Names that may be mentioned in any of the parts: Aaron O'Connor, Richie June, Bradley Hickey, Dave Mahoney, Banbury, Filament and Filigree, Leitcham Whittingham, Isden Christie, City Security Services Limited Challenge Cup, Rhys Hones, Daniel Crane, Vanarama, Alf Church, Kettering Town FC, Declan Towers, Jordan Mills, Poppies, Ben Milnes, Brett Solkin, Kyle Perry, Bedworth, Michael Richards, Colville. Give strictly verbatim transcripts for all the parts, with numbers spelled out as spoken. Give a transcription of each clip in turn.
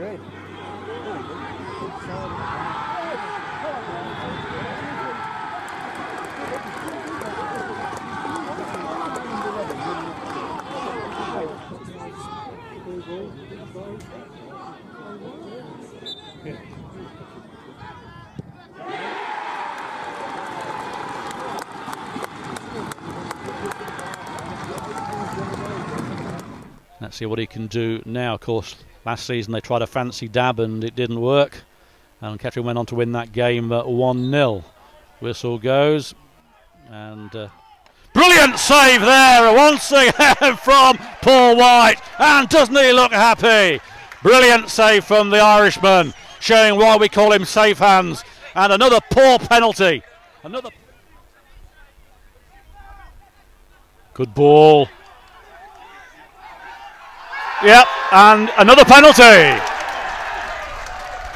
great. Let's see what he can do now. Of course, last season they tried a fancy dab and it didn't work. And Kettering went on to win that game one nil. Whistle goes. And uh, brilliant save there once again from Paul White. And doesn't he look happy? Brilliant save from the Irishman, showing why we call him safe hands. And another poor penalty. Another good ball. Yep, and another penalty.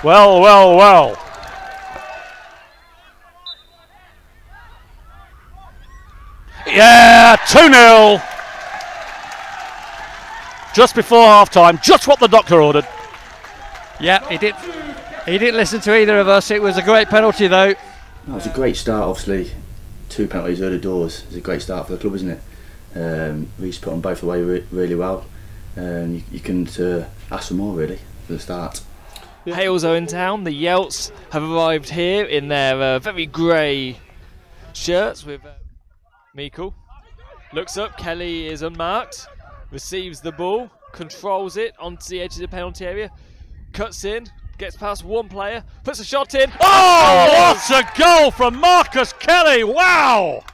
Well, well, well. Yeah, two nil. Just before half-time, just what the doctor ordered. Yeah, he, did, he didn't listen to either of us. It was a great penalty, though. That was a great start, obviously. Two penalties early doors. It's a great start for the club, isn't it? Um, Rhys put them both away re really well. And you, you can uh, ask for more, really, for the start. Halesowen Town, the Yelts have arrived here in their uh, very grey shirts with uh, Meikle. Looks up, Kelly is unmarked, receives the ball, controls it onto the edge of the penalty area, cuts in, gets past one player, puts a shot in. Oh, what a goal from Marcus Kelly! Wow!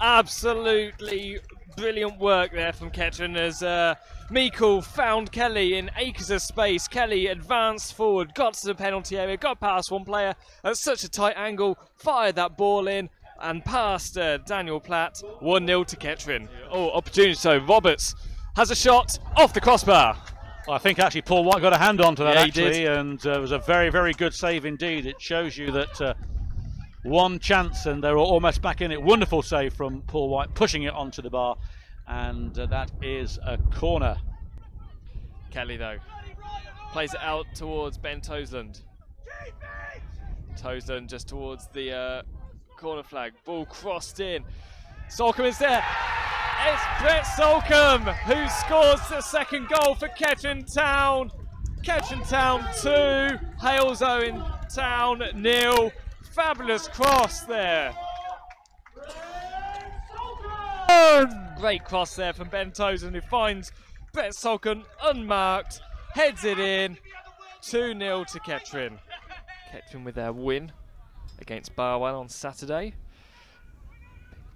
Absolutely brilliant work there from Kettering as uh, Meikle found Kelly in acres of space. Kelly advanced forward, got to the penalty area, got past one player at such a tight angle, fired that ball in and passed uh, Daniel Platt. one nil to Kettering. Oh, opportunity. So Roberts has a shot off the crossbar. I think actually Paul White got a hand on to that, yeah, actually, and uh, it was a very, very good save indeed. It shows you that uh, one chance and they were almost back in it. Wonderful save from Paul White, pushing it onto the bar, and uh, that is a corner. Kelly though plays it out towards Ben Toseland. Toseland just towards the uh, corner flag. Ball crossed in. Solcombe is there. It's Brett Solcombe who scores the second goal for Kettering Town. Kettering Town two, Halesowen Town nil. Fabulous cross there. Great cross there from Ben Toseland, who finds Brett Solcombe unmarked, heads it in. two nil to Kettering. Kettering with their win against Barwell on Saturday.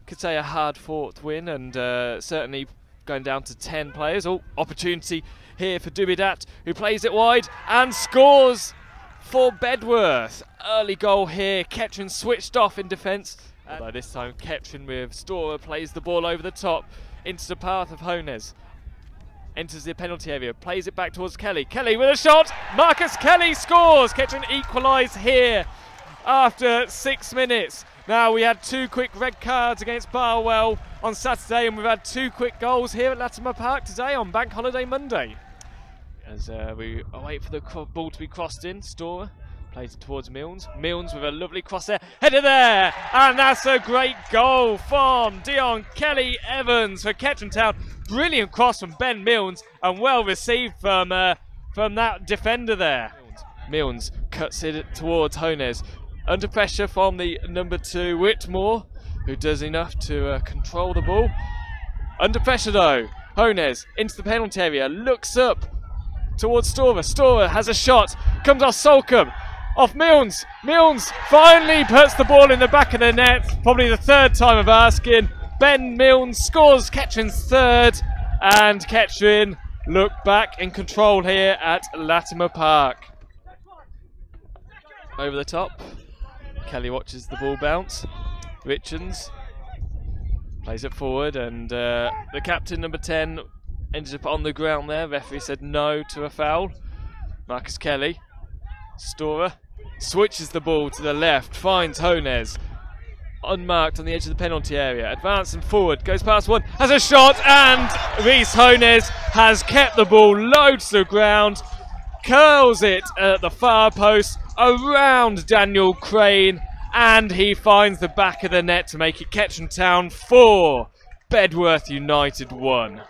Could say a hard-fought win, and uh, certainly going down to ten players. Oh, opportunity here for Dubidat, who plays it wide and scores for Bedworth. Early goal here. Kettering switched off in defence. Although this time Kettering with Storer plays the ball over the top into the path of Hones. Enters the penalty area. Plays it back towards Kelly. Kelly with a shot. Marcus Kelly scores. Kettering equalise here after six minutes. Now, we had two quick red cards against Barwell on Saturday, and we've had two quick goals here at Latimer Park today on Bank Holiday Monday. As uh, we wait for the ball to be crossed in, Storer plays towards Milnes. Milnes with a lovely cross there, header there, and that's a great goal from Dion Kelly Evans for Kettering Town. Brilliant cross from Ben Milnes, and well received from uh, from that defender there. Milnes cuts it towards Hones, under pressure from the number two Whitmore, who does enough to uh, control the ball. Under pressure though, Hones into the penalty area, looks up towards Storer. Storer has a shot, comes off Solcombe, off Milnes. Milnes finally puts the ball in the back of the net, probably the third time of asking. Ben Milnes scores Kettering's third, and Kettering look back in control here at Latimer Park. Over the top, Kelly watches the ball bounce. Richards plays it forward, and uh, the captain, number ten, ended up on the ground there. Referee said no to a foul. Marcus Kelly, Storer, switches the ball to the left, finds Hones, unmarked on the edge of the penalty area, advancing forward, goes past one, has a shot, and Rhys Hones has kept the ball low to the ground. curls it at the far post around Daniel Crane, and he finds the back of the net to make it Kettering Town four, Bedworth United one.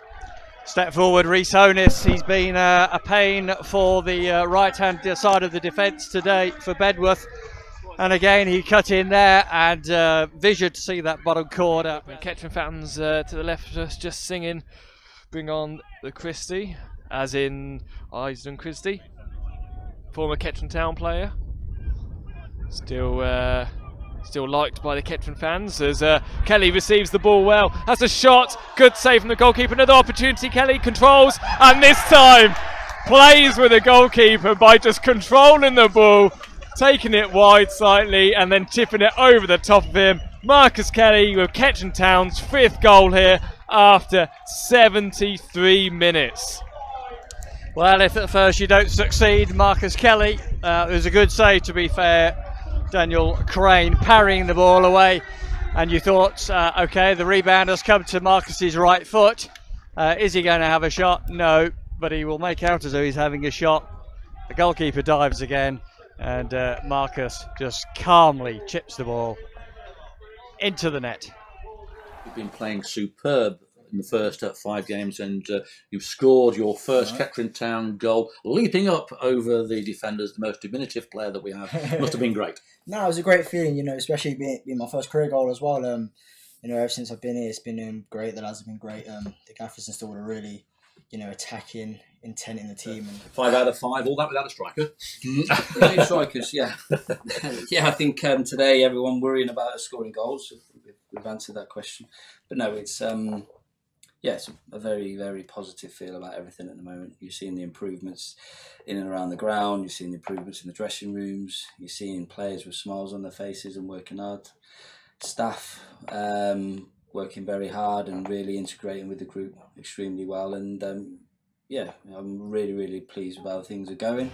Step forward, Rhys Hones. He's been uh, a pain for the uh, right-hand side of the defence today for Bedworth. And again, he cut in there, and uh, vision to see that bottom corner. Kettering fans uh, to the left of us just singing, "Bring on the Christie," as in Isden Christie, former Kettering Town player. Still... Uh, Still liked by the Kettering fans as uh, Kelly receives the ball well. Has a shot. Good save from the goalkeeper. Another opportunity. Kelly controls, and this time plays with the goalkeeper by just controlling the ball, taking it wide slightly and then tipping it over the top of him. Marcus Kelly with Kettering Town's fifth goal here after seventy-three minutes. Well, if at first you don't succeed, Marcus Kelly, uh, it was a good save to be fair. Daniel Crane parrying the ball away, and you thought, uh, okay, the rebound has come to Marcus's right foot. Uh, is he going to have a shot? No, but he will make out as though he's having a shot. The goalkeeper dives again, and uh, Marcus just calmly chips the ball into the net. You've been playing superb in the first uh, five games, and uh, you've scored your first right. Kettering Town goal, leaping up over the defenders, the most diminutive player that we have. Must have been great. No, it was a great feeling, you know, especially being, being my first career goal as well. Um, you know, ever since I've been here, it's been um, great. The lads have been great. Um, the gaffers installed a really, you know, attacking intent in the team. And five out of five, all that without a striker. No strikers, yeah. Yeah, I think um, today everyone worrying about us scoring goals. We've answered that question. But no, it's... Um, Yeah, it's a very, very positive feel about everything at the moment. You're seeing the improvements in and around the ground. You're seeing the improvements in the dressing rooms. You're seeing players with smiles on their faces and working hard. Staff um, working very hard and really integrating with the group extremely well. And um, yeah, I'm really, really pleased with how things are going.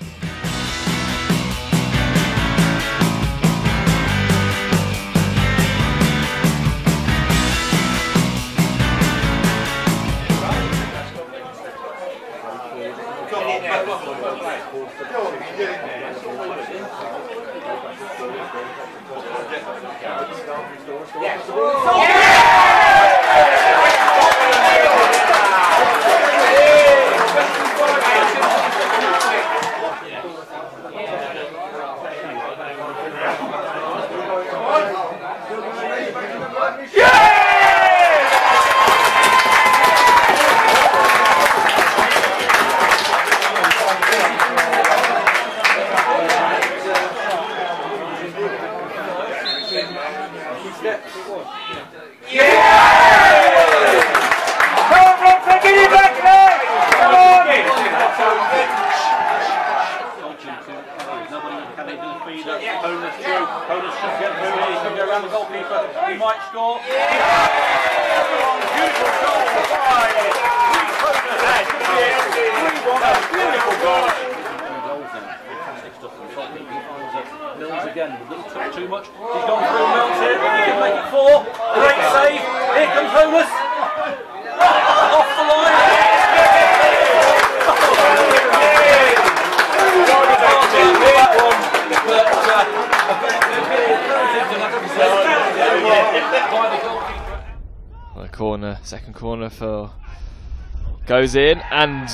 Goes in, and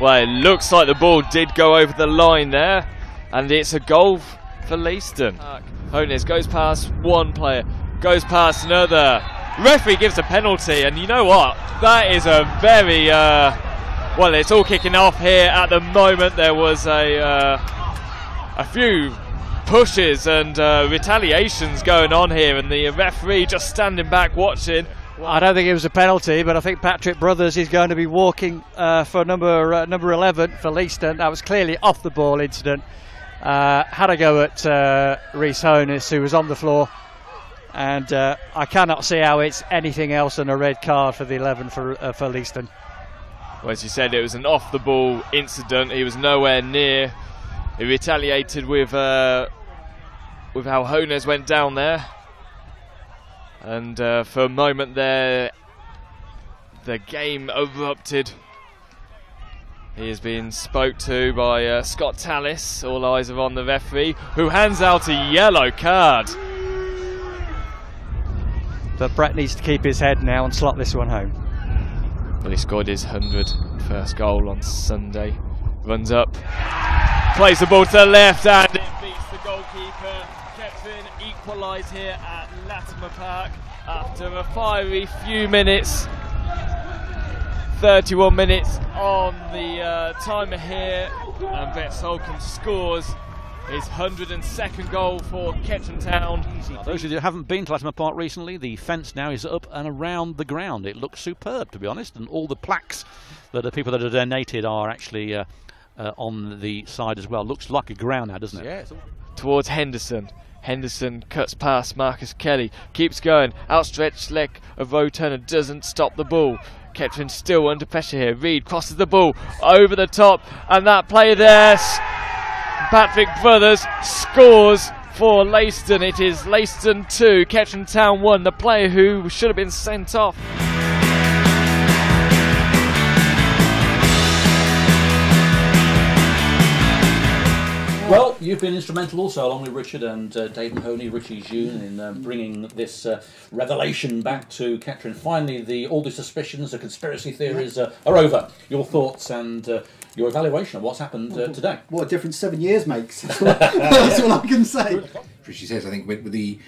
well, it looks like the ball did go over the line there, and it's a goal for Leyston. Hones goes past one player, goes past another. Referee gives a penalty, and you know what? That is a very uh, well. It's all kicking off here at the moment. There was a uh, a few pushes and uh, retaliations going on here, and the referee just standing back watching. I don't think it was a penalty, but I think Patrick Brothers is going to be walking uh, for number uh, number eleven for Leiston. That was clearly off the ball incident. Uh, had a go at uh, Rhys Hones, who was on the floor, and uh, I cannot see how it's anything else than a red card for the eleven for uh, for Leiston. Well, as you said, it was an off the ball incident. He was nowhere near. He retaliated with uh, with how Hones went down there. And uh, for a moment there, the game erupted. He is being spoke to by uh, Scott Tallis. All eyes are on the referee, who hands out a yellow card. But Brett needs to keep his head now and slot this one home. Well, he scored his one hundredth goal on Sunday. Runs up, plays the ball to the left, and it beats the goalkeeper. Kettering equalise here at Latimer Park after a fiery few minutes. thirty-one minutes on the uh, timer here, and Brett Solcombe scores his one hundred and second goal for Kettering Town. Now, those of you who haven't been to Latimer Park recently, the fence now is up and around the ground. It looks superb, to be honest, and all the plaques that the people that are donated are actually uh, uh, on the side as well. Looks like a ground now, doesn't it? Yeah, it's all towards Henderson. Henderson cuts past Marcus Kelly, keeps going, outstretched leg of Rowe Turner doesn't stop the ball. Kettering still under pressure here. Reed crosses the ball over the top, and that play there, Patrick Brothers scores for Leyston. It is Leyston two, Kettering Town one, the player who should have been sent off. Well, you've been instrumental also, along with Richard and uh, Dave Mahoney, Richie June, in um, bringing this uh, revelation back to Kettering. Finally, the, all the suspicions, the conspiracy theories uh, are over. Your thoughts and uh, your evaluation of what's happened uh, today. What a difference seven years makes. That's all, that's all I can say. Richie says, I think, with the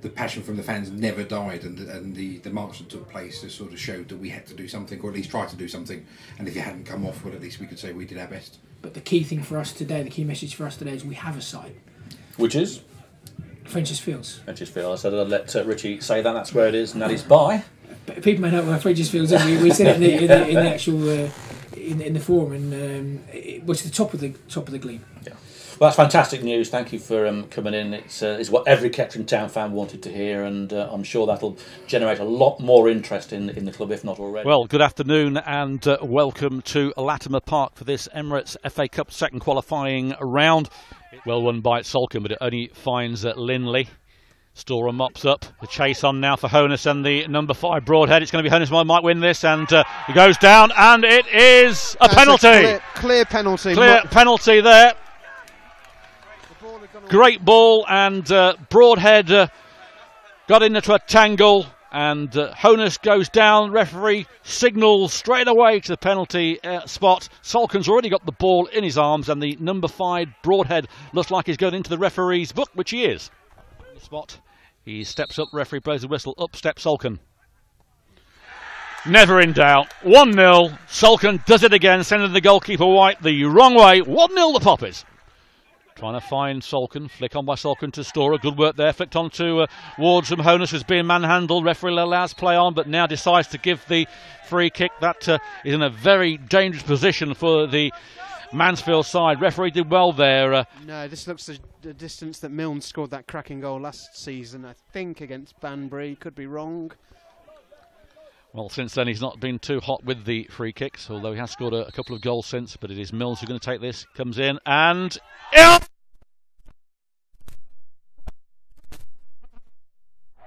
the passion from the fans never died, and the, and the, the march that took place just sort of showed that we had to do something, or at least try to do something, and if it hadn't come off, well, at least we could say we did our best. But the key thing for us today, the key message for us today, is we have a side. Which is? Frenches Fields. Frenches Fields. I said I'd let uh, Richie say that, that's where it is, and that is by. But people may not know where Frenches Fields is. We, we said it in the, in the, in the actual, uh, in, in the forum, and um, it was the top of the, top of the gleam. Yeah. Well, that's fantastic news. Thank you for um, coming in. It's, uh, it's what every Kettering Town fan wanted to hear, and uh, I'm sure that'll generate a lot more interest in, in the club, if not already. Well, good afternoon and uh, welcome to Latimer Park for this Emirates F A Cup second qualifying round. Well won by Solcombe, but it only finds uh, Linley. Storer mops up. The chase on now for Hones and the number five Broadhead. It's going to be Hones might win this, and uh, it goes down, and it is a That's penalty. A clear, clear penalty. Clear Mo penalty there. Great ball, and uh, Broadhead uh, got into a tangle, and uh, Hones goes down. Referee signals straight away to the penalty uh, spot. Solcombe's already got the ball in his arms, and the number five Broadhead looks like he's going into the referee's book, which he is. Spot. He steps up, referee blows the whistle, up steps Solcombe. Never in doubt. one nil, Solcombe does it again, sending the goalkeeper White the wrong way. one nil the Poppers. Trying to find Solcombe, flick on by Solcombe to Storer, good work there, flicked on to uh, Ward from Hones, who's being manhandled, referee allows play on, but now decides to give the free kick. That uh, is in a very dangerous position for the Mansfield side. Referee did well there. Uh, no, this looks the, the distance that Milne scored that cracking goal last season, I think against Banbury, could be wrong. Well, since then he's not been too hot with the free kicks, although he has scored a, a couple of goals since, but it is Mills who's going to take this, comes in, and...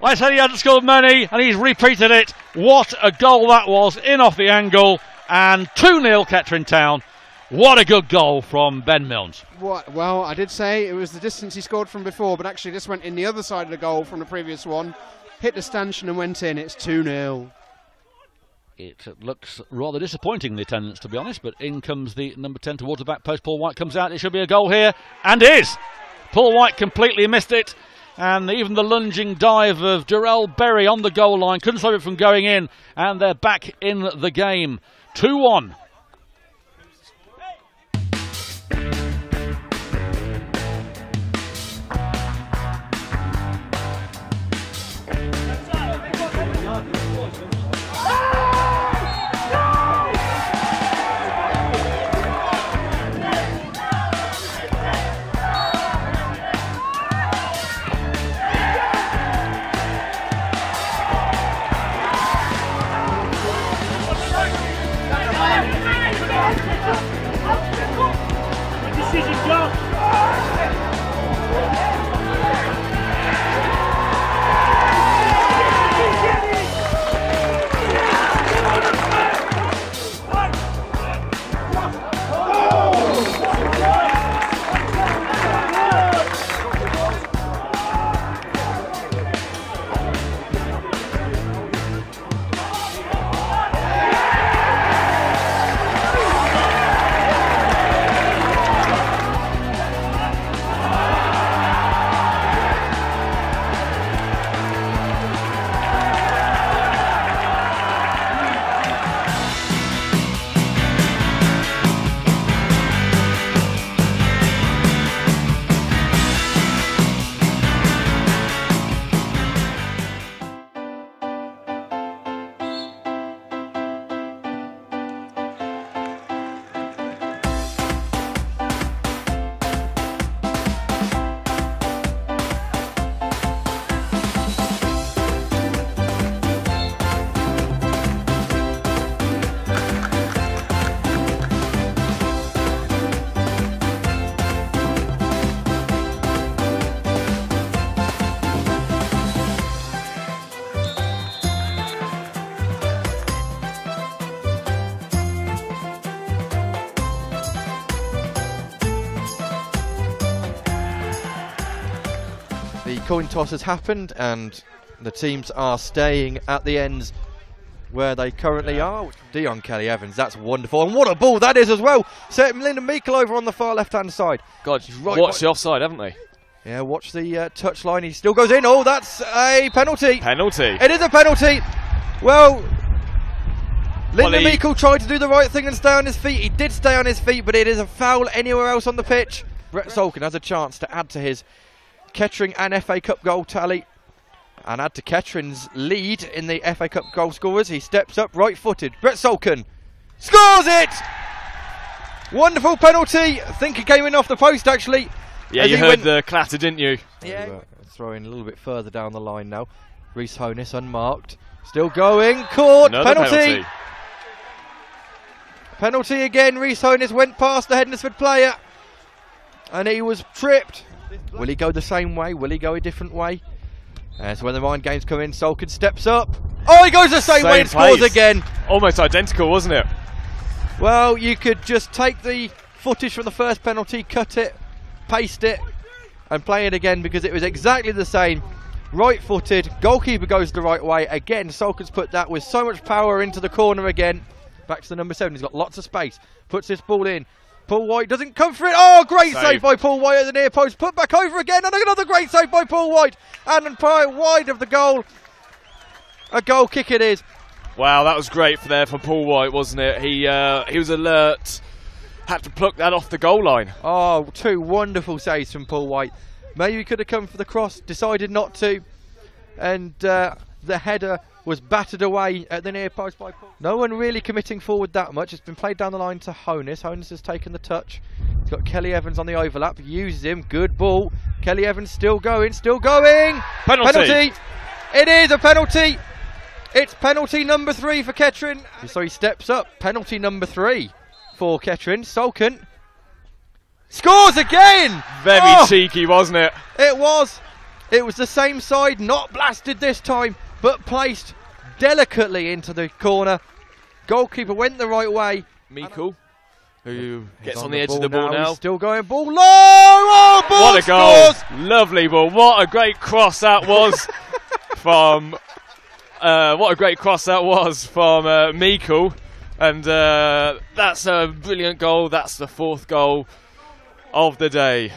I said he hadn't scored many, and he's repeated it. What a goal that was, in off the angle, and two nil Kettering Town. What a good goal from Ben Milnes. What, well, I did say it was the distance he scored from before, but actually this went in the other side of the goal from the previous one. Hit the stanchion and went in. It's two nil. It looks rather disappointing, the attendance, to be honest, but in comes the number ten towards the back post. Paul White comes out. It should be a goal here, and is. Paul White completely missed it, and even the lunging dive of Darrell Berry on the goal line couldn't stop it from going in, and they're back in the game. two one. coin toss has happened and the teams are staying at the ends where they currently yeah. are. Dion Kelly Evans, that's wonderful. And what a ball that is as well. So Lyndon Meikle over on the far left-hand side. God, she's right watch right. the offside, haven't they? Yeah, watch the uh, touchline. He still goes in. Oh, that's a penalty. Penalty. It is a penalty. Well, Lyndon Meikle tried to do the right thing and stay on his feet. He did stay on his feet, but it is a foul anywhere else on the pitch. Brett Solkin has a chance to add to his Kettering and F A Cup goal tally and add to Kettering's lead in the F A Cup goal scorers. He steps up right-footed. Brett Solkin scores it! Wonderful penalty. I think it came in off the post, actually. Yeah, you he heard the clatter, didn't you? Yeah. Throwing a little bit further down the line now. Rhys Hones unmarked. Still going. Caught. Penalty. penalty. Penalty again. Rhys Hones went past the Hednesford player. And he was tripped. Will he go the same way? Will he go a different way? That's uh, so when the mind games come in. Solkin steps up. Oh, he goes the same, same way and place. Scores again. Almost identical, wasn't it? Well, you could just take the footage from the first penalty, cut it, paste it and play it again because it was exactly the same. Right footed, goalkeeper goes the right way again. Solkin's put that with so much power into the corner again. Back to the number seven, he's got lots of space, puts this ball in. Paul White doesn't come for it. Oh, great save, save by Paul White at the near post, put back over again, and another great save by Paul White, and wide of the goal. A goal kick it is. Wow, that was great for there for Paul White, wasn't it? He uh, he was alert. Had to pluck that off the goal line. Oh, two wonderful saves from Paul White. Maybe he could have come for the cross, decided not to, and uh, the header was battered away at the near post by Paul. No one really committing forward that much. It's been played down the line to Hones. Hones has taken the touch. He's got Kelly Evans on the overlap, uses him, good ball. Kelly Evans still going, still going. Penalty. penalty. It is a penalty. It's penalty number three for Kettering. So he steps up, penalty number three. For Kettering. Solkin scores again. Very oh, cheeky, wasn't it? It was. It was the same side, not blasted this time, but placed delicately into the corner. Goalkeeper went the right way. Meikle, who gets on, on the, the edge of the ball now. now. He's still going ball low. Oh, ball what a goal! Scores. Lovely ball. What a great cross that was from. Uh, what a great cross that was from uh, Meikle. And uh, that's a brilliant goal. That's the fourth goal of the day.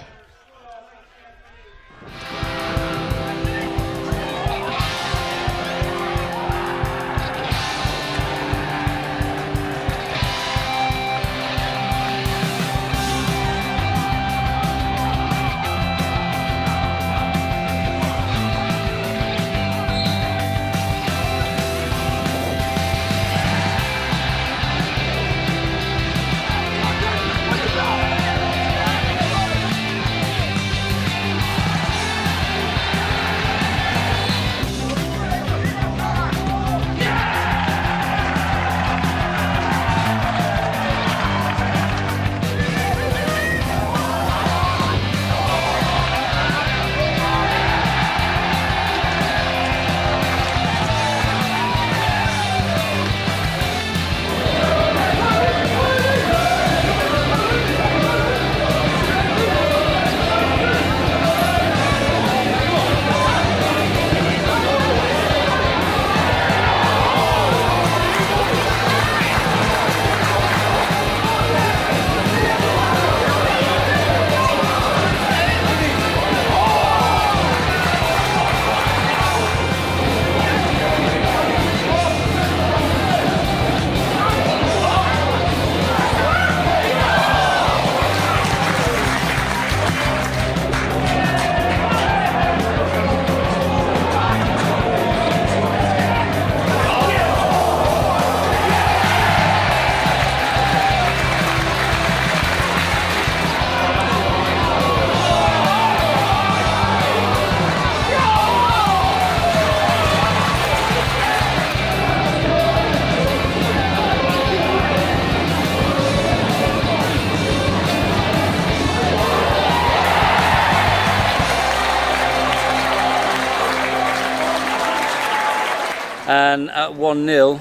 And at one nil,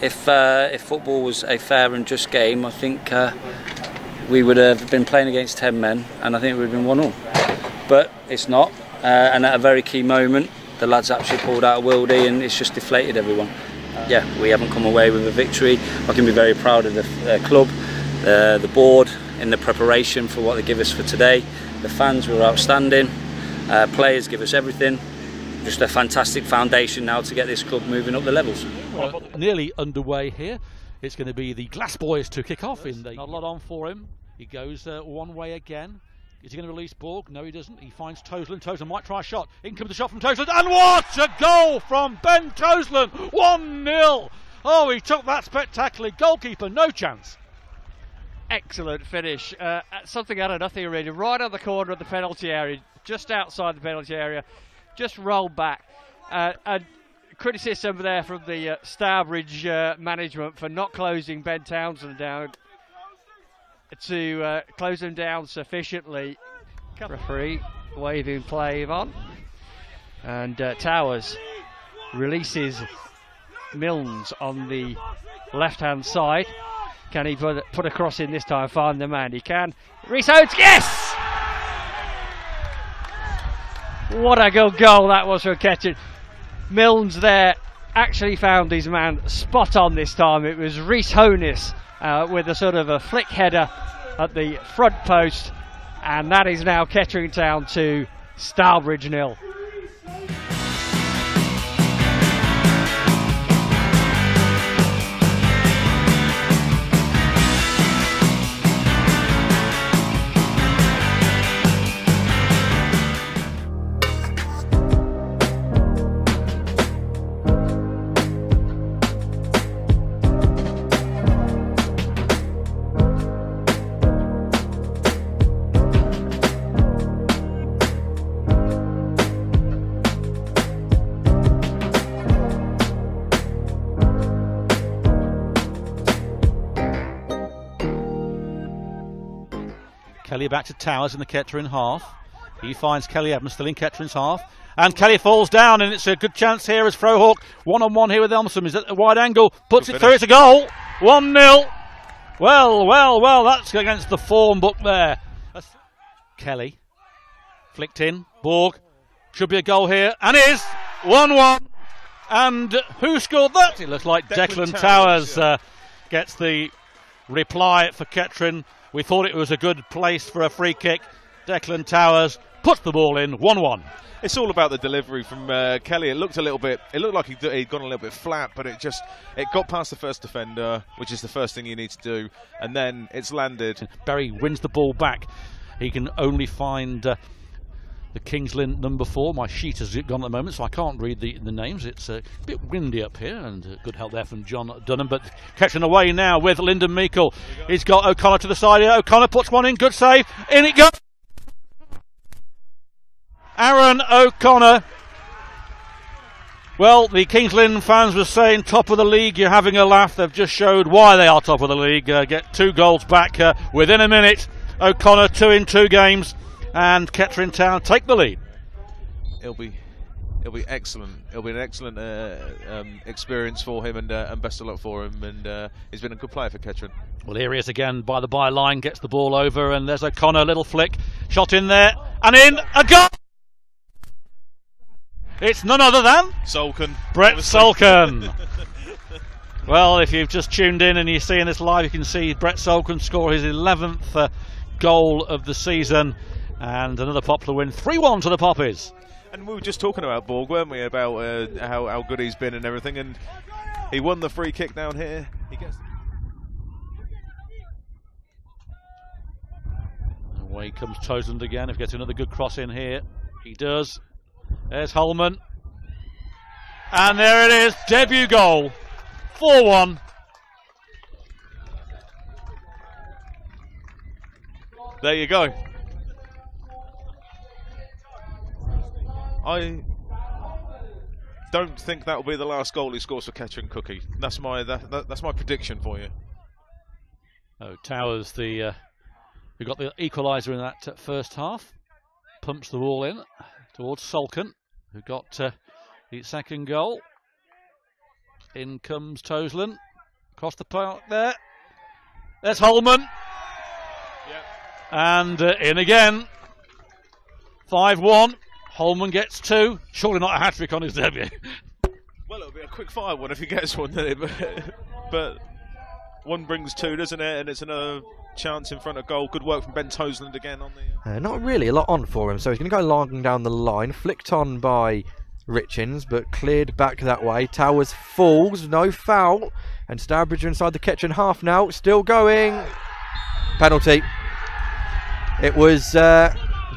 if, uh, if football was a fair and just game, I think uh, we would have been playing against ten men and I think it would have been one all. But it's not. uh, and at a very key moment the lads actually pulled out of Wildy and it's just deflated everyone. Yeah, we haven't come away with a victory. I can be very proud of the uh, club, uh, the board in the preparation for what they give us for today. The fans were outstanding, uh, players give us everything. Just a fantastic foundation now to get this club moving up the levels. Well, nearly underway here. It's going to be the Glass Boys to kick off. In the, not a lot on for him. He goes uh, one way again. Is he going to release Borg? No, he doesn't. He finds Toseland. Toseland might try a shot. In comes the shot from Toseland. And what a goal from Ben Toseland! one nil. Oh, he took that spectacularly. Goalkeeper, no chance. Excellent finish. Uh, something out of nothing already. Right on the corner of the penalty area. Just outside the penalty area. Just rolled back. Uh, and criticism there from the uh, Stourbridge uh, management for not closing Ben Toseland down. To uh, close them down sufficiently. Referee waving play on, and uh, Towers releases Milnes on the left-hand side. Can he put, put a cross in this time? Find the man. He can. Rhys Hones. Yes! What a good goal that was for Kettering. Milnes there actually found his man spot on this time. It was Rhys Hones. Uh, with a sort of a flick header at the front post, and that is now Kettering Town to Stourbridge nil. Kelly back to Towers in the Kettering half. He finds Kelly Evans still in Kettering's half. And Kelly falls down, and it's a good chance here as Frohawk one-on-one here with Elmson. Is at the wide angle, puts good it finish. Through, it's a goal. one nil. Well, well, well, that's against the form book there. That's Kelly. Flicked in. Borg. Should be a goal here. And it is. one one. And who scored that? It looks like Declan, Declan Towers, Towers yeah. uh, gets the reply for Kettering. We thought it was a good place for a free kick. Declan Towers put the ball in, one one. It's all about the delivery from uh, Kelly. It looked a little bit, it looked like he'd, he'd gone a little bit flat, but it just, it got past the first defender, which is the first thing you need to do, and then it's landed. Berry wins the ball back. He can only find uh, the Kings Lynn number four. My sheet has gone at the moment, so I can't read the, the names. It's a bit windy up here, and uh, good help there from John Dunham. But catching away now with Lyndon Meikle. He's got O'Connor to the side here. O'Connor puts one in. Good save. In it goes. Aaron O'Connor. Well, the Kings Lynn fans were saying top of the league, you're having a laugh. They've just showed why they are top of the league. Uh, get two goals back uh, within a minute. O'Connor two in two games. And Kettering Town take the lead. It'll be, it'll be excellent. It'll be an excellent uh, um, experience for him, and, uh, and best of luck for him. And uh, he's been a good player for Kettering. Well, here he is again by the byline, gets the ball over, and there's O'Connor, little flick, shot in there, and in a goal. It's none other than Solkin, Brett Solkin. Well, if you've just tuned in and you're seeing this live, you can see Brett Solkin score his eleventh uh, goal of the season. And another Poplar win, three one to the Poppies. And we were just talking about Borg, weren't we, about uh, how, how good he's been and everything, and he won the free kick down here. He gets away comes Toseland again, if he gets another good cross in here. He does. There's Holman. And there it is, debut goal, four one. There you go. I don't think that will be the last goal he scores for Kettering Cookie. That's my that, that, that's my prediction for you. Oh, Towers, the uh, we got the equaliser in that uh, first half. Pumps the ball in towards Solkin, who got uh, the second goal. In comes Toseland across the park there. There's Holman, yep. And uh, in again. five one. Holman gets two. Surely not a hat-trick on his debut. Well, it'll be a quick fire one if he gets one, doesn't it? But one brings two, doesn't it? And it's another chance in front of goal. Good work from Ben Toseland again on the... Uh, not really a lot on for him, so he's going to go long down the line. Flicked on by Richards, but cleared back that way. Towers falls, no foul. And Stourbridge are inside the Kettering half now. Still going. Penalty. It was uh,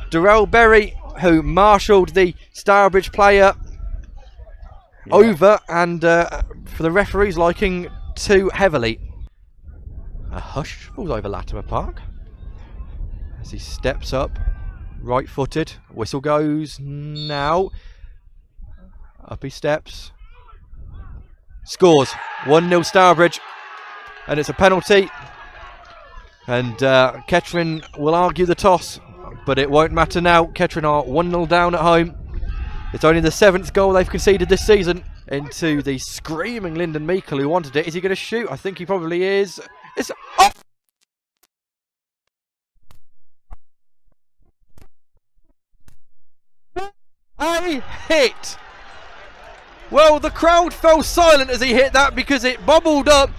Darrell Berry who marshalled the Stourbridge player yeah. over, and uh, for the referee's liking, too heavily. A hush falls over Latimer Park as he steps up, right footed. Whistle goes now. Up he steps. Scores. one nil Stourbridge. And it's a penalty. And uh, Kettering will argue the toss, but it won't matter now. Kettering are one nil down at home. It's only the seventh goal they've conceded this season. Into the screaming Lyndon Meikle, who wanted it. Is he going to shoot? I think he probably is. It's up. A hit. Well, the crowd fell silent as he hit that, because it bobbled up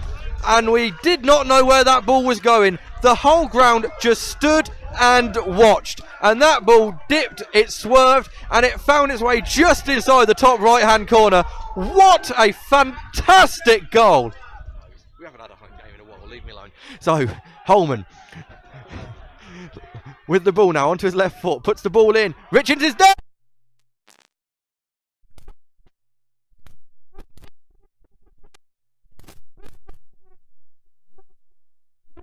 and we did not know where that ball was going. The whole ground just stood and watched, and that ball dipped, it swerved, and it found its way just inside the top right hand corner. What a fantastic goal. We haven't had a home game in a while, leave me alone. So Holman with the ball now onto his left foot, puts the ball in. Richards is dead.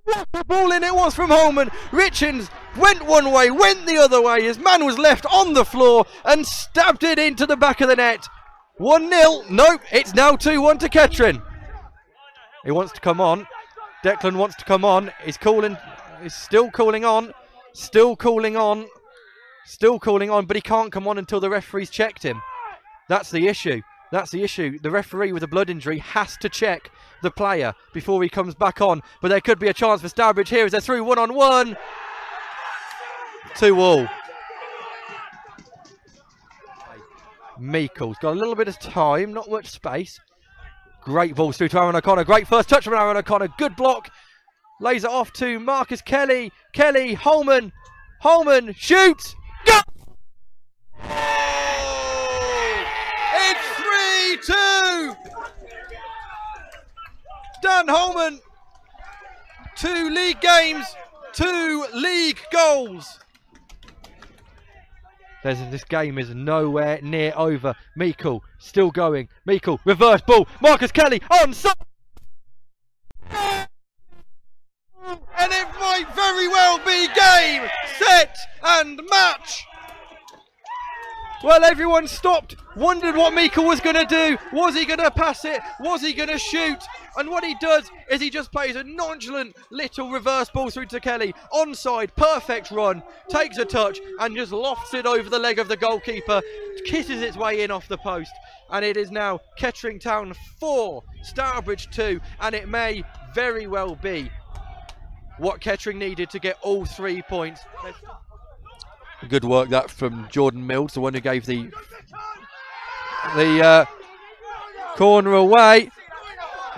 What a ball in it was from Holman. Richards went one way, went the other way. His man was left on the floor and stabbed it into the back of the net. one nil. Nope, it's now two one to Kettering. He wants to come on. Declan wants to come on. He's calling. He's still calling on. Still calling on. Still calling on, but he can't come on until the referee's checked him. That's the issue. That's the issue. The referee with a blood injury has to check the player before he comes back on. But there could be a chance for Stourbridge here as they're through one-on-one. Two all. Meikle's got a little bit of time, not much space. Great balls through to Aaron O'Connor. Great first touch from Aaron O'Connor. Good block. Lays it off to Marcus Kelly. Kelly, Holman. Holman, shoot. Go! Two. Dan Holman, two league games, two league goals. There's, this game is nowhere near over. Meikle still going. Meikle, reverse ball. Marcus Kelly on side. And it might very well be game, set and match. Well, everyone stopped, wondered what Meikle was going to do. Was he going to pass it? Was he going to shoot? And what he does is he just plays a nonchalant little reverse ball through to Kelly. Onside, perfect run, takes a touch and just lofts it over the leg of the goalkeeper, kisses its way in off the post. And it is now Kettering Town four, Stourbridge two, and it may very well be what Kettering needed to get all three points. There's good work that from Jordan Mills, the one who gave the the uh, corner away,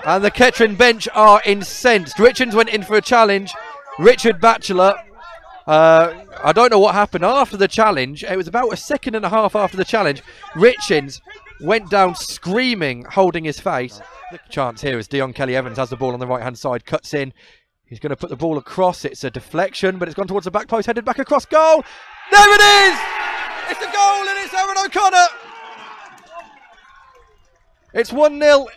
and the Kettering bench are incensed. Richards went in for a challenge. Richard Batchelor, uh, I don't know what happened after the challenge. It was about a second and a half after the challenge. Richards went down screaming, holding his face. The chance here is Dion Kelly Evans has the ball on the right hand side, cuts in. He's going to put the ball across. It's a deflection, but it's gone towards the back post, headed back across goal. There it is! It's a goal, and it's Aaron O'Connor. It's one nil.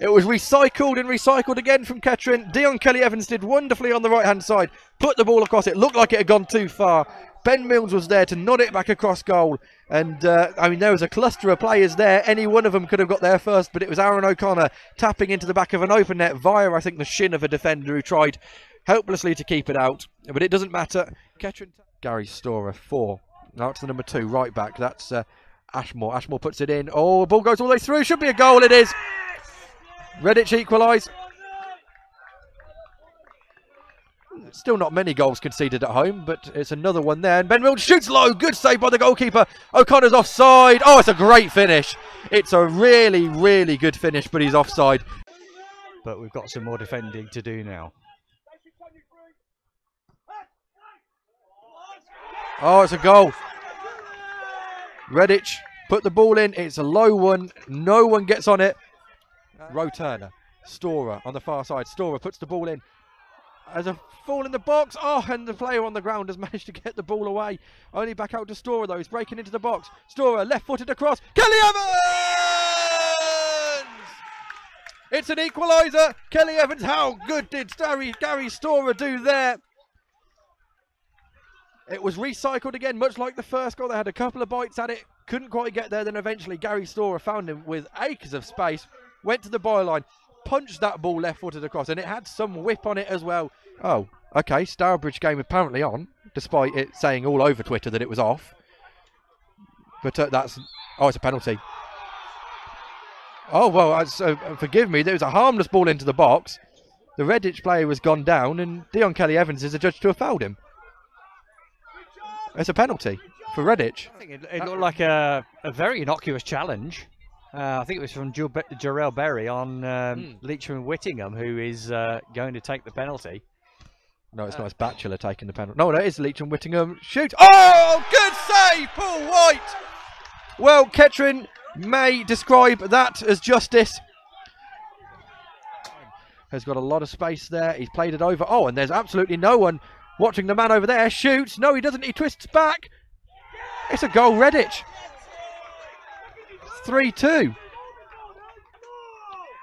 It was recycled and recycled again from Kettering. Dion Kelly Evans did wonderfully on the right-hand side. Put the ball across. It looked like it had gone too far. Ben Mills was there to nod it back across goal. And, uh, I mean, there was a cluster of players there. Any one of them could have got there first, but it was Aaron O'Connor tapping into the back of an open net via, I think, the shin of a defender who tried helplessly to keep it out. But it doesn't matter. Kettering... Gary Storer, four. Now it's the number two, right back. That's uh, Ashmore. Ashmore puts it in. Oh, the ball goes all the way through. Should be a goal, it is. Redditch equalise. Still not many goals conceded at home, but it's another one there. And Ben Wilde shoots low. Good save by the goalkeeper. O'Connor's offside. Oh, it's a great finish. It's a really, really good finish, but he's offside. But we've got some more defending to do now. Oh, it's a goal. Redditch put the ball in. It's a low one. No one gets on it. Rowe Turner. Storer on the far side. Storer puts the ball in. As a fall in the box. Oh, and the player on the ground has managed to get the ball away. Only back out to Storer, though. He's breaking into the box. Storer left-footed across. Kelly Evans! It's an equaliser. Kelly Evans. How good did Gary Storer do there? It was recycled again, much like the first goal. They had a couple of bites at it. Couldn't quite get there. Then eventually Gary Storer found him with acres of space. Went to the byline. Punched that ball left-footed across. And it had some whip on it as well. Oh, okay. Stourbridge game apparently on. Despite it saying all over Twitter that it was off. But uh, that's... Oh, it's a penalty. Oh, well, uh, forgive me. There was a harmless ball into the box. The Redditch player was gone down. And Dion Kelly Evans is adjudged to have fouled him. It's a penalty for Redditch. I think it, it looked like a, a very innocuous challenge. Uh, I think it was from Darrell Berry on um, mm. Leitcham Whittingham, who is uh, going to take the penalty. No, it's uh, not. It's Batchelor taking the penalty. No, no, it is Leitcham Whittingham. Shoot! Oh, good save, Paul White. Well, Kettering may describe that as justice. Has got a lot of space there. He's played it over. Oh, and there's absolutely no one. Watching the man over there, shoots. No, he doesn't. He twists back. It's a goal, Redditch. three two.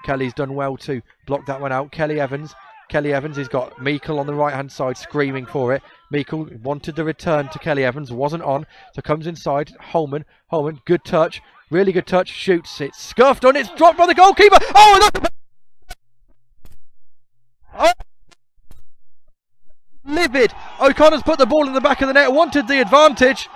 Kelly's done well to block that one out. Kelly Evans. Kelly Evans has got Meikle on the right-hand side screaming for it. Meikle wanted the return to Kelly Evans. Wasn't on. So comes inside. Holman. Holman, good touch. Really good touch. Shoots. It's scuffed on. It's dropped by the goalkeeper. Oh, and oh! Livid. O'Connor's put the ball in the back of the net, wanted the advantage.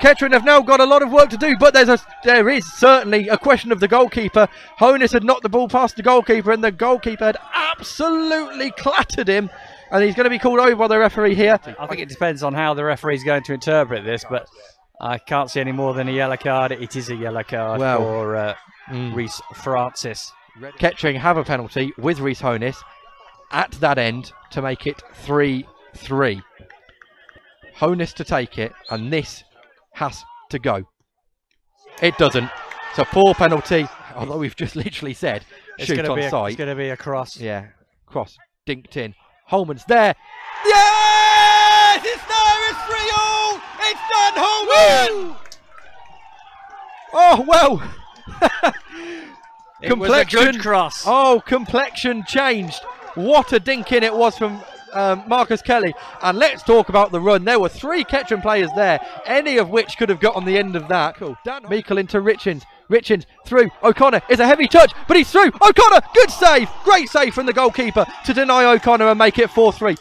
Kettering have now got a lot of work to do, but there's a, there is certainly a question of the goalkeeper. Hones had knocked the ball past the goalkeeper, and the goalkeeper had absolutely clattered him, and he's going to be called over by the referee here. I think it depends on how the referee's going to interpret this, but I can't see any more than a yellow card. It is a yellow card well, for uh, mm. Rhys Francis. Kettering have a penalty with Rhys Hones at that end to make it three three. Hones to take it, and this has to go. It doesn't. It's a poor penalty, although we've just literally said it's shoot on sight. It's going to be a cross. Yeah, cross dinked in. Holman's there. Yes! It's there! It's three all! It's Dan Holman! Woo! Oh, well! Complexion. It was a good cross. Oh, complexion changed. What a dink in it was from um, Marcus Kelly. And let's talk about the run. There were three Kettering players there, any of which could have got on the end of that. Cool. Dan Meikle into Richards. Richards through. O'Connor is a heavy touch, but he's through. O'Connor, good save. Great save from the goalkeeper to deny O'Connor and make it four three.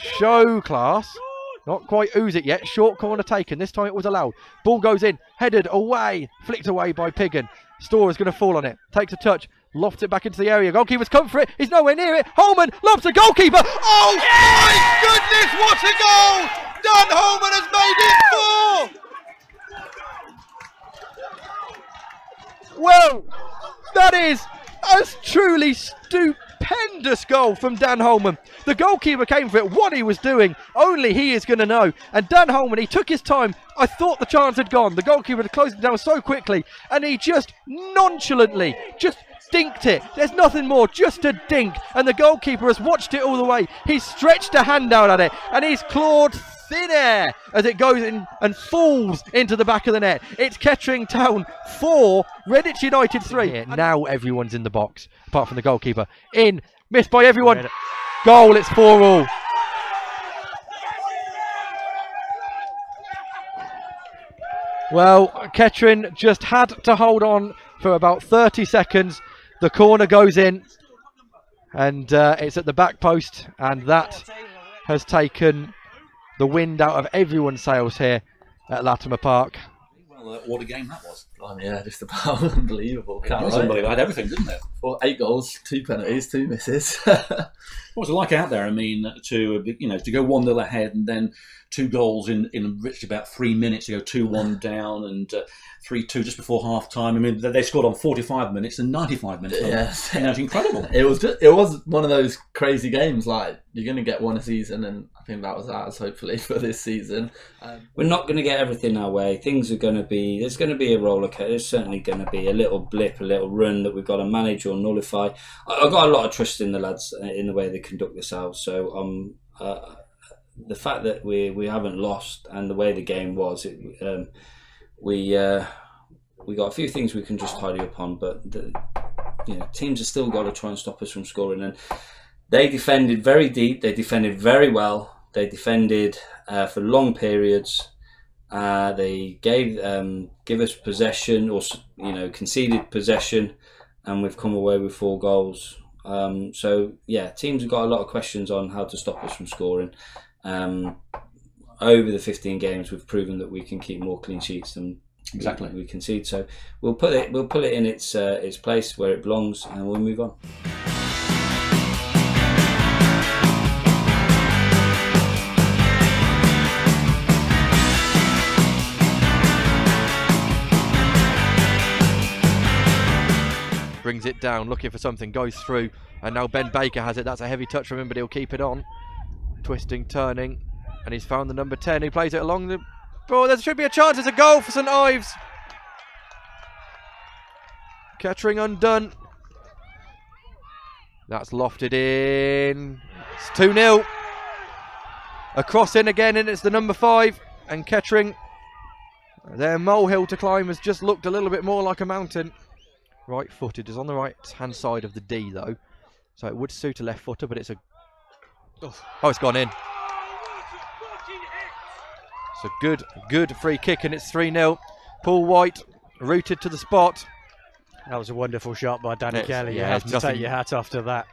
Show class. Not quite ooze it yet. Short corner taken. This time it was allowed. Ball goes in. Headed away. Flicked away by Piggin. Storer's going to fall on it. Takes a touch. Lofts it back into the area. Goalkeeper's come for it. He's nowhere near it. Holman lobs the goalkeeper. Oh, yeah! My goodness, what a goal! Dan Holman has made it four! Well, that is a truly stupendous goal from Dan Holman. The goalkeeper came for it. What he was doing, only he is going to know. And Dan Holman, he took his time. I thought the chance had gone. The goalkeeper had closed it down so quickly. And he just nonchalantly, just... dinked it. There's nothing more, just a dink, and the goalkeeper has watched it all the way. He's stretched a hand out at it, and he's clawed thin air as it goes in and falls into the back of the net. It's Kettering Town four, Redditch United three. Now everyone's in the box, apart from the goalkeeper. In, missed by everyone. Goal, it's four all. Well, Kettering just had to hold on for about thirty seconds. The corner goes in, and uh, it's at the back post, and that has taken the wind out of everyone's sails here at Latimer Park. Well, uh, what a game that was. Oh, yeah, just about unbelievable. Can't it was unbelievable. I had everything, didn't it? Well, eight goals, two penalties, two misses. What was it like out there? I mean, to you know, to go one nil ahead and then two goals in in literally about three minutes. You go two one down and uh, three two just before half time. I mean, they scored on forty five minutes and ninety five minutes. Yes, you know, it's incredible. It was just, it was one of those crazy games. Like, you're going to get one a season, and I think that was ours. Hopefully for this season, um, we're not going to get everything our way. Things are going to be there's going to be a roller coaster. There's certainly going to be a little blip, a little run that we've got to manage or nullify. I've got a lot of trust in the lads in the way they conduct themselves. So um, uh, the fact that we we haven't lost and the way the game was, it, um, we uh, we got a few things we can just tidy up on. But the, you know, teams have still got to try and stop us from scoring. And they defended very deep. They defended very well. They defended uh, for long periods. Uh, they gave um, give us possession, or you know, conceded possession, and we've come away with four goals. Um, so yeah, teams have got a lot of questions on how to stop us from scoring. Um, over the fifteen games, we've proven that we can keep more clean sheets than exactly we, we concede. So we'll put it we'll put it in its uh, its place where it belongs, and we'll move on. Brings it down, looking for something, goes through, and now Ben Baker has it. That's a heavy touch from him, but he'll keep it on. Twisting, turning, and he's found the number ten, who plays it along the... Oh, there should be a chance. There's a goal for St Ives. Kettering undone. That's lofted in. It's two nil. A cross in again, and it's the number five, and Kettering, their molehill to climb, has just looked a little bit more like a mountain. Right footed, is on the right hand side of the D though, so it would suit a left footer, but it's a oh it's gone in. It's a good good free kick, and it's three nil. Paul White rooted to the spot. That was a wonderful shot by Danny Kelly. You have to take your hat off to that.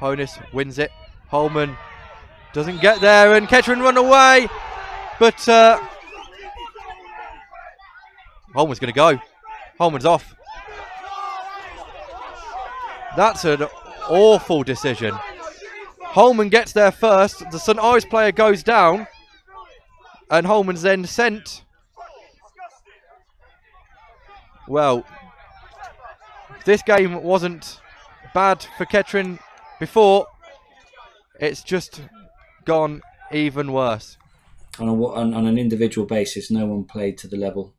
Hones wins it. Holman doesn't get there, and Kettering run away, but uh, Holman's going to go. Holman's off. That's an awful decision. Holman gets there first. The St Ives player goes down, and Holman's then sent. Well, this game wasn't bad for Kettering before. It's just gone even worse. On, a, on, on an individual basis, no one played to the level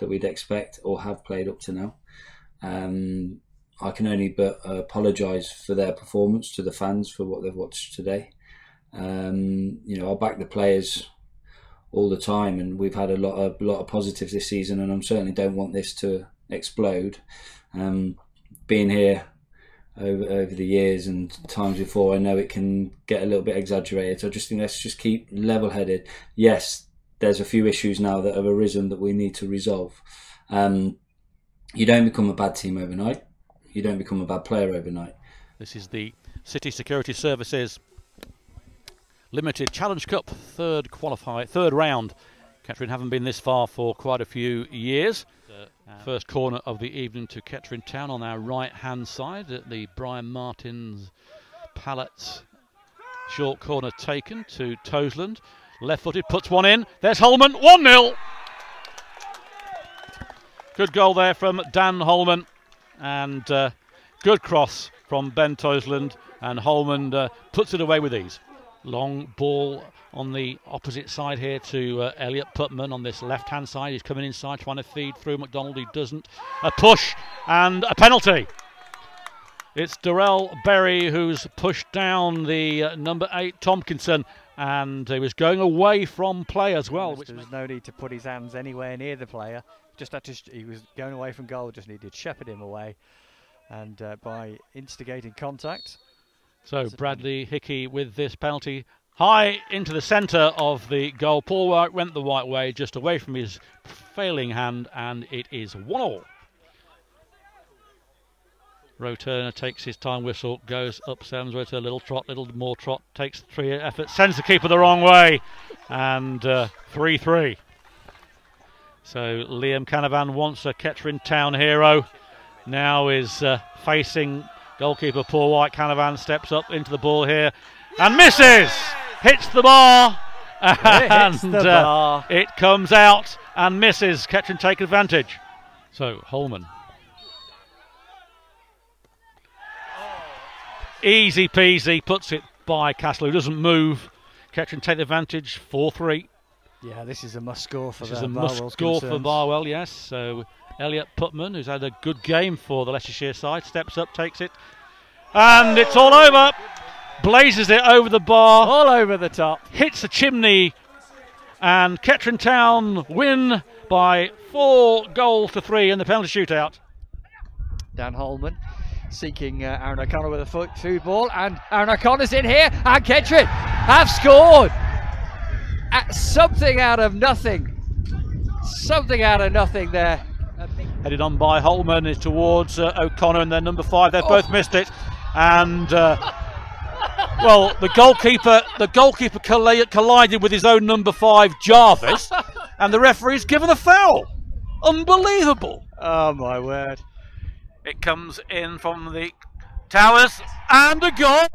that we'd expect or have played up to now. Um, I can only but apologise for their performance to the fans for what they've watched today. Um, you know, I back the players all the time, and we've had a lot of lot of positives this season, and I certainly don't want this to explode. Um, being here over over the years and times before, I know it can get a little bit exaggerated. So I just think let's just keep level-headed. Yes, there's a few issues now that have arisen that we need to resolve. Um, you don't become a bad team overnight. You don't become a bad player overnight. This is the City Security Services Limited Challenge Cup third qualify, third round. Kettering haven't been this far for quite a few years. Uh, First corner of the evening to Kettering Town on our right-hand side at the Brian Martin's Pallets. Short corner taken to Toseland. Left-footed, puts one in. There's Holman, one nil. Good goal there from Dan Holman. And uh, good cross from Ben Toseland, and Holman uh, puts it away with ease. Long ball on the opposite side here to uh, Elliot Putman on this left-hand side. He's coming inside trying to feed through McDonald. He doesn't. A push and a penalty. It's Darrell Berry who's pushed down the uh, number eight Tompkinson, and he was going away from play as well. There was no need to put his hands anywhere near the player. Just had to sh he was going away from goal, just needed to shepherd him away, and uh, by instigating contact. So Bradley Hickey with this penalty high into the centre of the goal. Paul White went the right way, just away from his failing hand, and it is one all. Rowe Turner takes his time whistle, goes up Sam's way to a little trot, little more trot, takes three efforts, sends the keeper the wrong way, and three three. Uh, So Liam Canavan, once a Kettering Town hero, now is uh, facing goalkeeper Paul White. Canavan steps up into the ball here and misses! Hits the bar! And it, the bar. Uh, it comes out and misses. Kettering take advantage. So Holman. Easy peasy, puts it by Castle, who doesn't move. Kettering take the advantage, four three. Yeah, this is a must score for Barwell. This is a must score for Barwell, yes. So Elliot Putman, who's had a good game for the Leicestershire side, steps up, takes it, and it's all over. Blazes it over the bar. All over the top. Hits the chimney, and Kettering Town win by four goals to three in the penalty shootout. Dan Holman seeking uh, Aaron O'Connor with a through ball, and Aaron O'Connor's in here, and Kettering have scored. At something out of nothing. Something out of nothing there. Headed on by Holman is towards uh, O'Connor and their number five. They've oh. both missed it, and uh, well, the goalkeeper, the goalkeeper collided with his own number five, Jarvis, and the referee's given a foul. Unbelievable! Oh my word! It comes in from the Towers and a goal.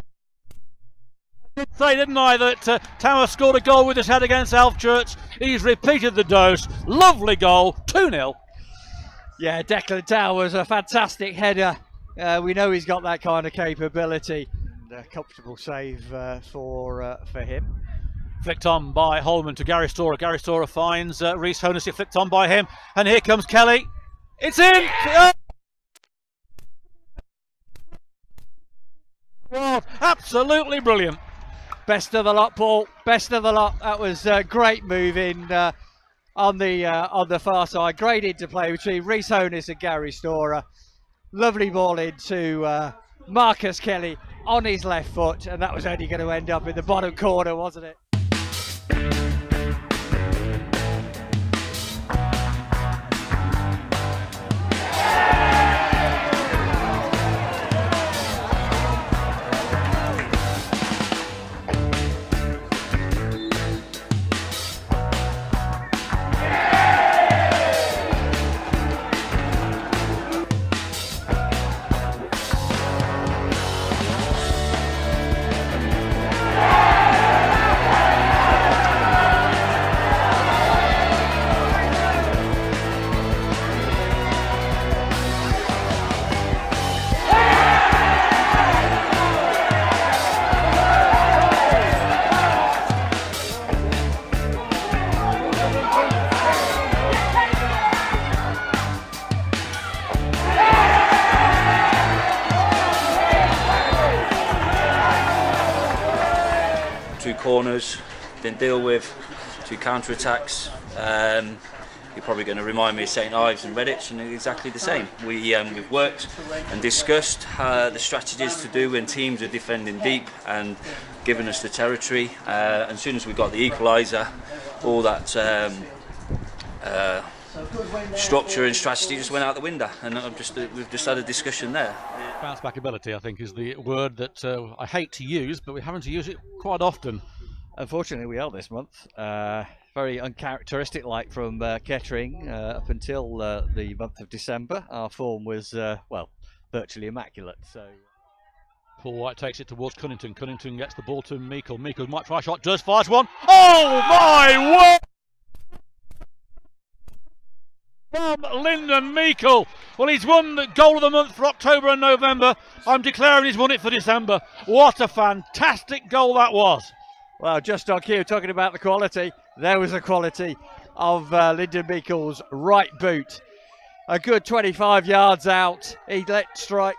I did say, didn't I, that uh, Tamworth scored a goal with his head against Alfchurch. He's repeated the dose. Lovely goal, two nil. Yeah, Declan Towers, a fantastic header. Uh, we know he's got that kind of capability. And a comfortable save uh, for uh, for him. Flicked on by Holman to Gary Storer. Gary Storer finds uh, Rhys Hones. It flicked on by him, and here comes Kelly. It's in. Yeah. Oh! Wow, absolutely brilliant. Best of the lot, Paul. Best of the lot. That was a great move in uh, on the uh, on the far side. Great interplay between Rhys Hones and Gary Storer. Lovely ball into uh, Marcus Kelly on his left foot, and that was only going to end up in the bottom corner, wasn't it? Corners, didn't deal with two counter attacks. Um, you're probably going to remind me of Saint Ives and Redditch, and exactly the same. We um, we've worked and discussed uh, the strategies to do when teams are defending deep and giving us the territory. Uh, and as soon as we got the equaliser, all that um, uh, structure and strategy just went out the window. And I've just uh, we've just had a discussion there. Bounce back ability, I think, is the word that uh, I hate to use, but we're having to use it quite often. Unfortunately, we are this month. Uh, very uncharacteristic, like from uh, Kettering uh, up until uh, the month of December. Our form was, uh, well, virtually immaculate. So Paul White takes it towards Cunnington. Cunnington gets the ball to Meikle. Meikle might try a shot, does fire one. Oh my word! From Lyndon Meikle. Well, he's won the goal of the month for October and November. I'm declaring he's won it for December. What a fantastic goal that was. Well, just on cue, talking about the quality, there was the quality of uh, Lyndon Meikle's right boot. A good twenty-five yards out, he let strike,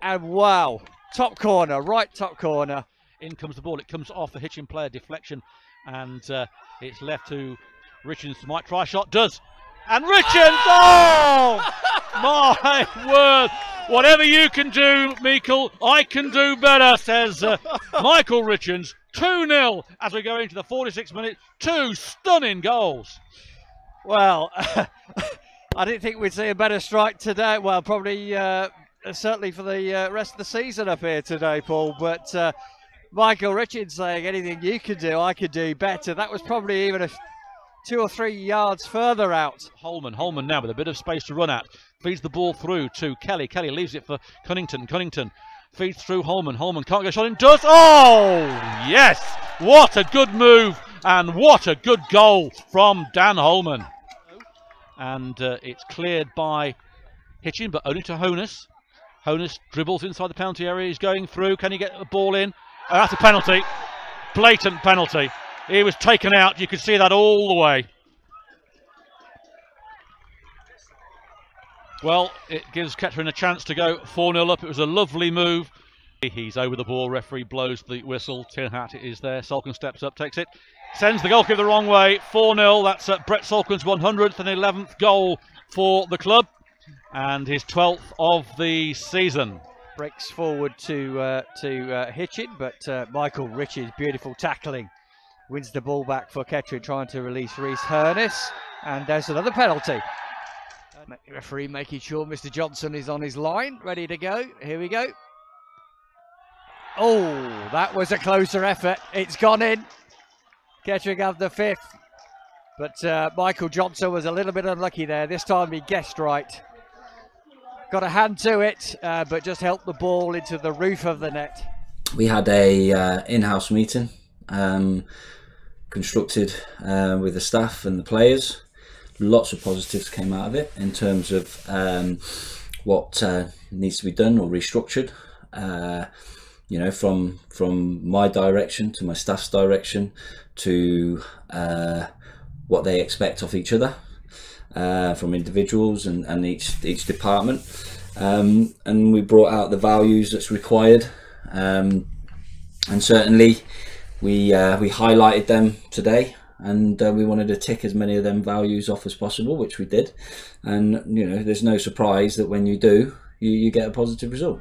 and wow, top corner, right top corner. In comes the ball, it comes off the Hitchin player, deflection, and uh, it's left to Richards, might try shot, does. And Richards, oh, my word. Whatever you can do, Meikle, I can do better, says uh, Michael Richards. two nil as we go into the forty-sixth minute. Two stunning goals. Well, I didn't think we'd see a better strike today. Well, probably uh, certainly for the uh, rest of the season up here today, Paul. But uh, Michael Richards saying, anything you can do, I could do better. That was probably even a two or three yards further out. Holman, Holman now with a bit of space to run at. Feeds the ball through to Kelly. Kelly leaves it for Cunnington. Cunnington feeds through Holman. Holman can't get a shot in. Does. Oh, yes. What a good move. And what a good goal from Dan Holman. And uh, it's cleared by Hitchin, but only to Hones. Hones dribbles inside the penalty area. He's going through. Can he get the ball in? Oh, that's a penalty. Blatant penalty. He was taken out. You could see that all the way. Well, it gives Kettering a chance to go four nil up. It was a lovely move. He's over the ball. Referee blows the whistle. Tin hat is there. Solkin steps up, takes it. Sends the goalkeeper the wrong way. four nil. That's uh, Brett Solkin's one hundredth and eleventh goal for the club. And his twelfth of the season. Breaks forward to uh, to uh, Hitchin, but uh, Michael Richards, beautiful tackling, wins the ball back for Kettering, trying to release Rhys Hones, and there's another penalty. Uh, referee making sure Mister Johnson is on his line, ready to go. Here we go. Oh, that was a closer effort. It's gone in. Kettering have the fifth, but uh, Michael Johnson was a little bit unlucky there. This time he guessed right. Got a hand to it, uh, but just helped the ball into the roof of the net. We had a uh, in-house meeting um, constructed uh, with the staff and the players. Lots of positives came out of it in terms of um, what uh, needs to be done or restructured. Uh, you know, from from my direction to my staff's direction to uh, what they expect of each other. Uh, from individuals and, and each each department, um, and we brought out the values that's required, um, and certainly we uh, we highlighted them today, and uh, we wanted to tick as many of them values off as possible, which we did. And you know, there's no surprise that when you do, you, you get a positive result.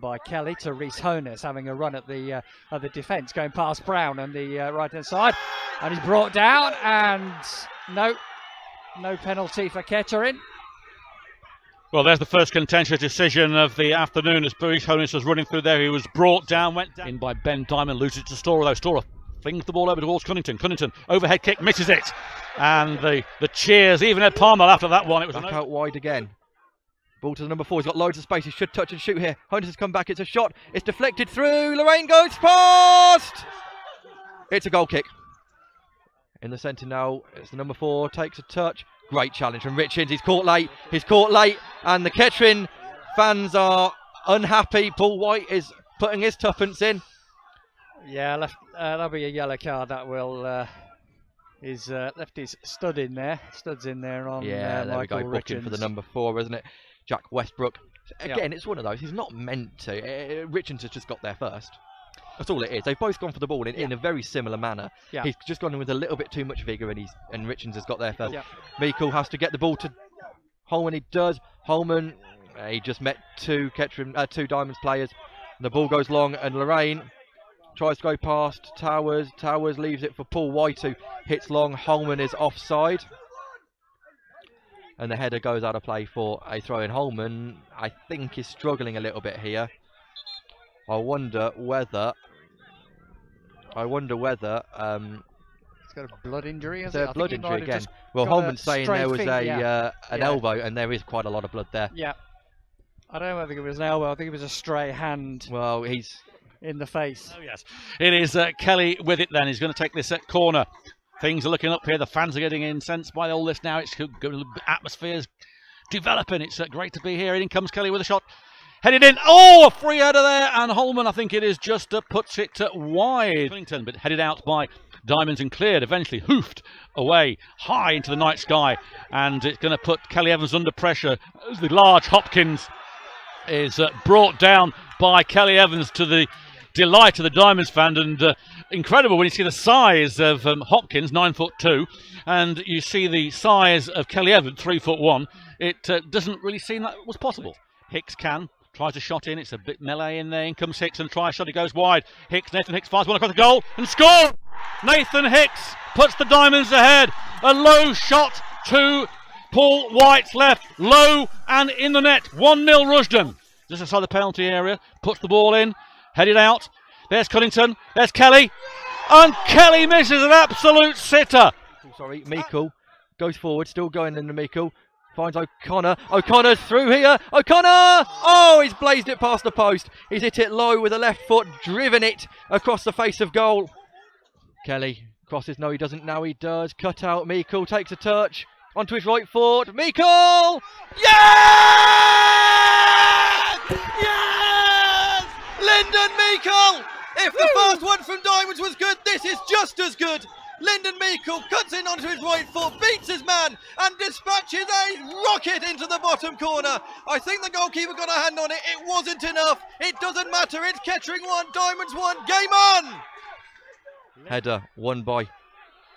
By Kelly to Rhys Hones, having a run at the uh, at the defence, going past Brown on the uh, right hand side, and he's brought down, and no no penalty for Kettering. Well, there's the first contentious decision of the afternoon as Rhys Hones was running through there. He was brought down, went down in by Ben Diamond, loses it to Storer, though Storer flings the ball over towards Cunnington. Cunnington overhead kick, misses it, and the the cheers, even at Palmer after that one. It was back out wide again. Ball to the number four, he's got loads of space, he should touch and shoot here. Hones has come back, it's a shot, it's deflected through, Lorraine goes past! It's a goal kick. In the centre now, it's the number four, takes a touch. Great challenge from Richards, he's caught late, he's caught late, and the Kettering fans are unhappy. Paul White is putting his tuppence in. Yeah, left, uh, that'll be a yellow card, that will... Uh... He's uh, left his stud in there, studs in there on yeah, uh, there Michael we go, Richards. Booking for the number four, isn't it? Jack Westbrook. Again, yeah. It's one of those, he's not meant to. Uh, Richards has just got there first. That's all it is. They've both gone for the ball in, yeah. in a very similar manner. Yeah. He's just gone in with a little bit too much vigour, and he's and Richards has got there first. Yeah. Meikle has to get the ball to Holman, he does. Holman, uh, he just met two Kettering, uh, two Diamonds players. And the ball goes long, and Lorraine tries to go past Towers. Towers leaves it for Paul White, who hits long. Holman is offside. And the header goes out of play for a throw-in. Holman, I think, is struggling a little bit here. I wonder whether... I wonder whether... Um, it's got a blood injury, has it? It's a blood injury again. Well, Holman's saying there was a yeah. uh, an yeah. elbow, and there is quite a lot of blood there. Yeah. I don't think it was an elbow. I think it was a stray hand. Well, he's... in the face. Oh, yes. It is uh, Kelly with it then. He's going to take this uh, corner. Things are looking up here. The fans are getting incensed by all this now. It's good. Atmosphere's developing. It's uh, great to be here. In comes Kelly with a shot. Headed in. Oh, a free header there. And Holman, I think it is, just uh, puts it uh, wide. But headed out by Diamonds and cleared. Eventually hoofed away high into the night sky. And it's going to put Kelly Evans under pressure. The large Hopkins is uh, brought down by Kelly Evans, to the delight of the Diamonds fan. And uh, incredible when you see the size of um, Hopkins, nine foot two, and you see the size of Kelly Evans, three foot one. It uh, doesn't really seem that was possible. Hicks can tries a shot in. It's a bit melee in there. In comes Hicks and tries a shot. It goes wide. Hicks, Nathan Hicks fires one across the goal and score. Nathan Hicks puts the Diamonds ahead. A low shot to Paul White's left, low and in the net. one nil Rushden. Just outside the penalty area. Puts the ball in. Headed out. There's Cunnington. There's Kelly. And Kelly misses an absolute sitter. Sorry, Meikle goes forward. Still going in the Meikle. Finds O'Connor. O'Connor's through here. O'Connor! Oh, he's blazed it past the post. He's hit it low with a left foot. Driven it across the face of goal. Kelly crosses. No, he doesn't. Now he does. Cut out. Meikle takes a touch. Onto his right foot. Meikle! Yes! Yes! Lyndon Meikle! If the Woo! first one from Diamonds was good, this is just as good. Lyndon Meikle cuts in onto his right foot, beats his man, and dispatches a rocket into the bottom corner. I think the goalkeeper got a hand on it. It wasn't enough. It doesn't matter. It's Kettering one, Diamonds one. Game on! Header won by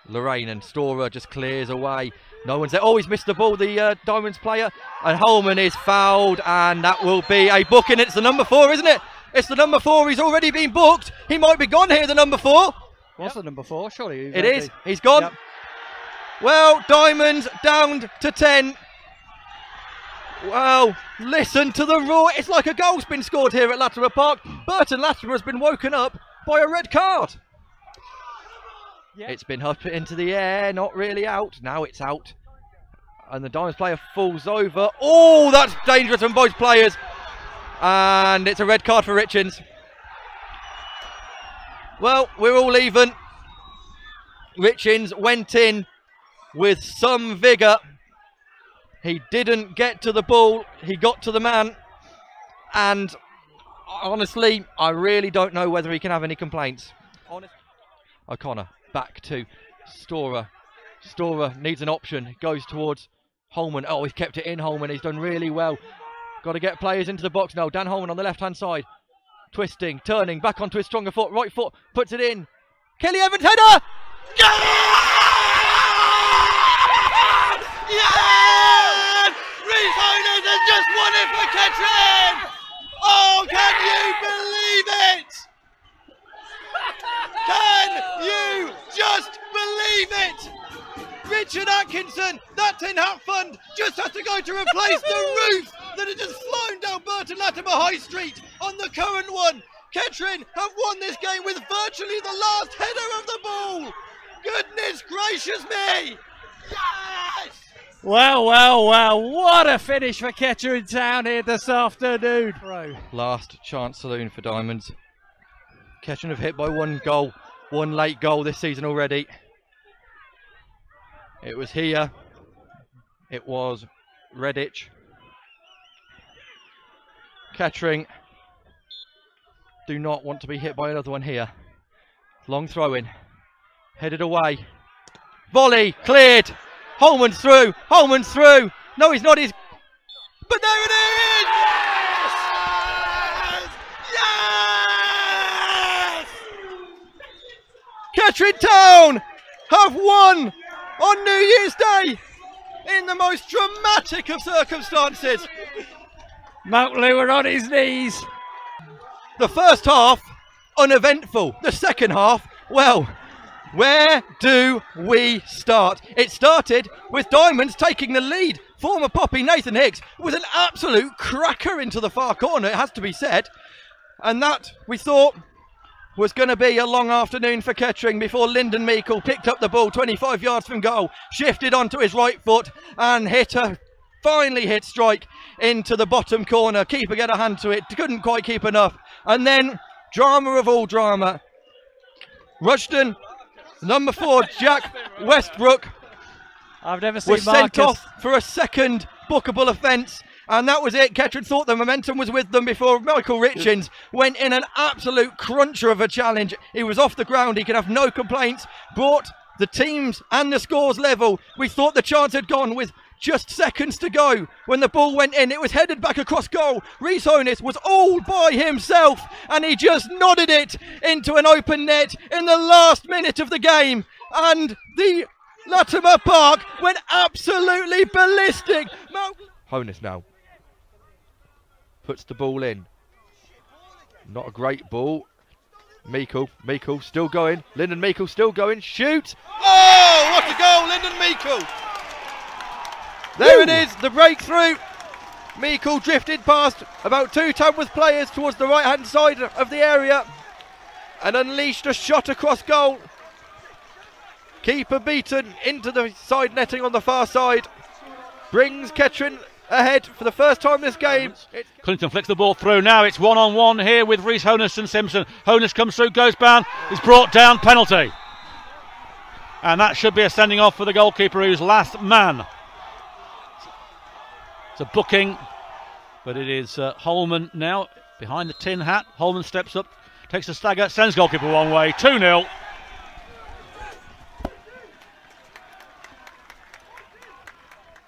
Lorraine, and Storer just clears away. No one's there. Oh, he's missed the ball, the uh, Diamonds player. And Holman is fouled, and that will be a booking. It's the number four, isn't it? It's the number four. He's already been booked. He might be gone here, the number four. What's yep. the number four? Surely it is. Be. He's gone. Yep. Well, Diamonds down to ten. Well, listen to the roar. It's like a goal's been scored here at Latimer Park. Burton Latimer has been woken up by a red card. Yep. It's been up into the air, not really out. Now it's out. And the Diamonds player falls over. Oh, that's dangerous from both players. And it's a red card for Richards. Well, we're all even. Richards went in with some vigour. He didn't get to the ball. He got to the man. And honestly, I really don't know whether he can have any complaints. Honest. O'Connor. Back to Storer. Storer needs an option. Goes towards Holman. Oh, he's kept it in, Holman. He's done really well. Got to get players into the box now. Dan Holman on the left-hand side. Twisting, turning, back onto his stronger foot. Right foot, puts it in. Kelly Evans, header! Yes! Yes! Rhys Hones has just won it for Kettering! Oh, can you believe it? Can you just believe it? Richard Atkinson, that's in Hatfund, just has to go to replace the roof that had just flown down Burton Latimer High Street on the current one. Kettering have won this game with virtually the last header of the ball. Goodness gracious me! Yes! Wow, wow, wow. What a finish for Kettering Town here this afternoon. Bro. Last chance saloon for Diamonds. Kettering have hit by one goal, one late goal this season already. It was here, it was Redditch. Kettering do not want to be hit by another one here. Long throw in, headed away. Volley, cleared. Holman's through, Holman's through. No, he's not, he's... But there it is! Kettering Town have won on New Year's Day in the most dramatic of circumstances. Mount Leeuwen on his knees. The first half uneventful. The second half, well, where do we start? It started with Diamonds taking the lead. Former Poppy Nathan Hicks was an absolute cracker into the far corner, it has to be said. And that, we thought, was going to be a long afternoon for Kettering before Lyndon Meikle picked up the ball twenty-five yards from goal, shifted onto his right foot and hit a finely hit strike into the bottom corner. Keeper get a hand to it, couldn't quite keep enough. And then, drama of all drama, Rushton, number four, Jack Westbrook, I've never seen was Marcus. Sent off for a second bookable offence. And that was it. Kettering thought the momentum was with them before Michael Richards went in an absolute cruncher of a challenge. He was off the ground. He could have no complaints. Brought the teams and the scores level. We thought the chance had gone with just seconds to go when the ball went in. It was headed back across goal. Rhys Hones was all by himself and he just nodded it into an open net in the last minute of the game. And the Latimer Park went absolutely ballistic. Mo Hones now puts the ball in. Not a great ball. Meikle, Meikle still going. Lyndon Meikle still going. Shoot! Oh, what a goal, Lyndon Meikle! There Woo. It is, the breakthrough. Meikle drifted past about two Tamworth players towards the right-hand side of the area and unleashed a shot across goal. Keeper beaten into the side netting on the far side. Brings Kettering ahead for the first time this game. Clinton flicks the ball through now. It's one on one here with Rhys Hones and Simpson. Hones comes through, goes bound, is brought down, penalty. And that should be a sending off for the goalkeeper who's last man. It's a booking, but it is uh, Holman now behind the tin hat. Holman steps up, takes a stagger, sends goalkeeper one way, two nil.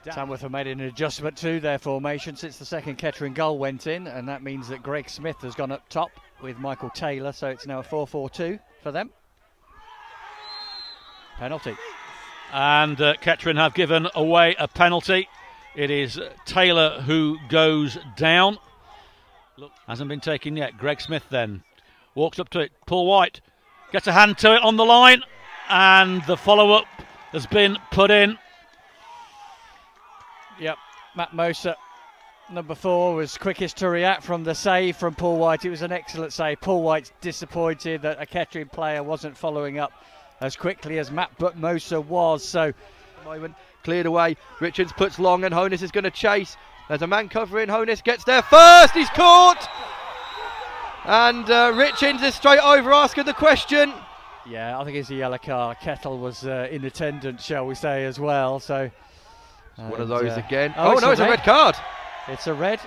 Tamworth have made an adjustment to their formation since the second Kettering goal went in, and that means that Greg Smith has gone up top with Michael Taylor, so it's now a four four two for them. Penalty. And uh, Kettering have given away a penalty. It is Taylor who goes down. Look, hasn't been taken yet. Greg Smith then walks up to it. Paul White gets a hand to it on the line, and the follow-up has been put in. Yep, Matt Moser, number four, was quickest to react from the save from Paul White. It was an excellent save. Paul White's disappointed that a Kettering player wasn't following up as quickly as Matt Moser was. So, moment cleared away. Richards puts long and Hones is going to chase. There's a man covering. Hones gets there first. He's caught. And uh, Richards is straight over asking the question. Yeah, I think it's a yellow card. Kettle was uh, in attendance, shall we say, as well. So. One and, of those uh, again. Oh, oh it's no, a it's red. a red card. It's a red.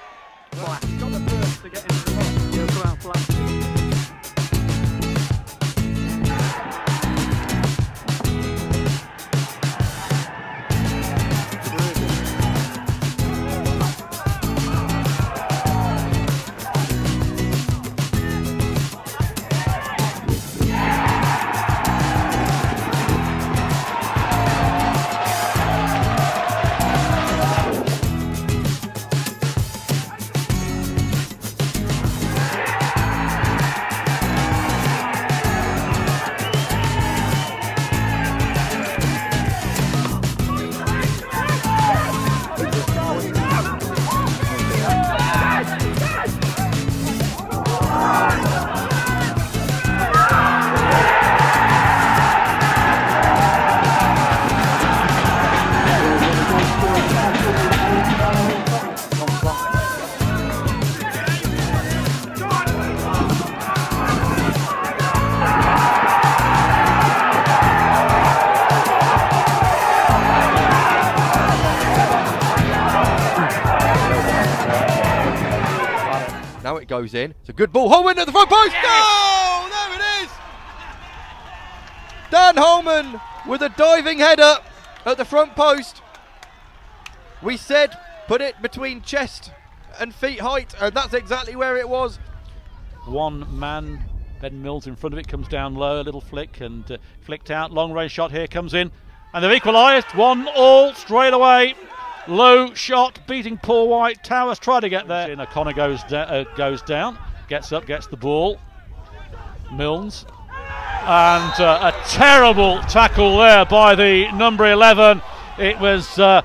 Goes in. It's a good ball. Holman at the front post. Yes! Oh, there it is. Dan Holman with a diving header at the front post. We said put it between chest and feet height, and that's exactly where it was. One man, Ben Mills in front of it, comes down low, a little flick and uh, flicked out. Long range shot here, comes in, and they've equalised. One all straight away. Low shot, beating Paul White. Towers try to get there. O'Connor goes, uh, goes down, gets up, gets the ball. Milnes. And uh, a terrible tackle there by the number eleven. It was uh,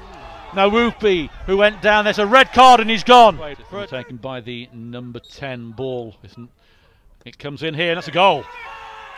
Nawupi who went down. There's a red card and he's gone. Taken by the number ten ball. It comes in here and that's a goal.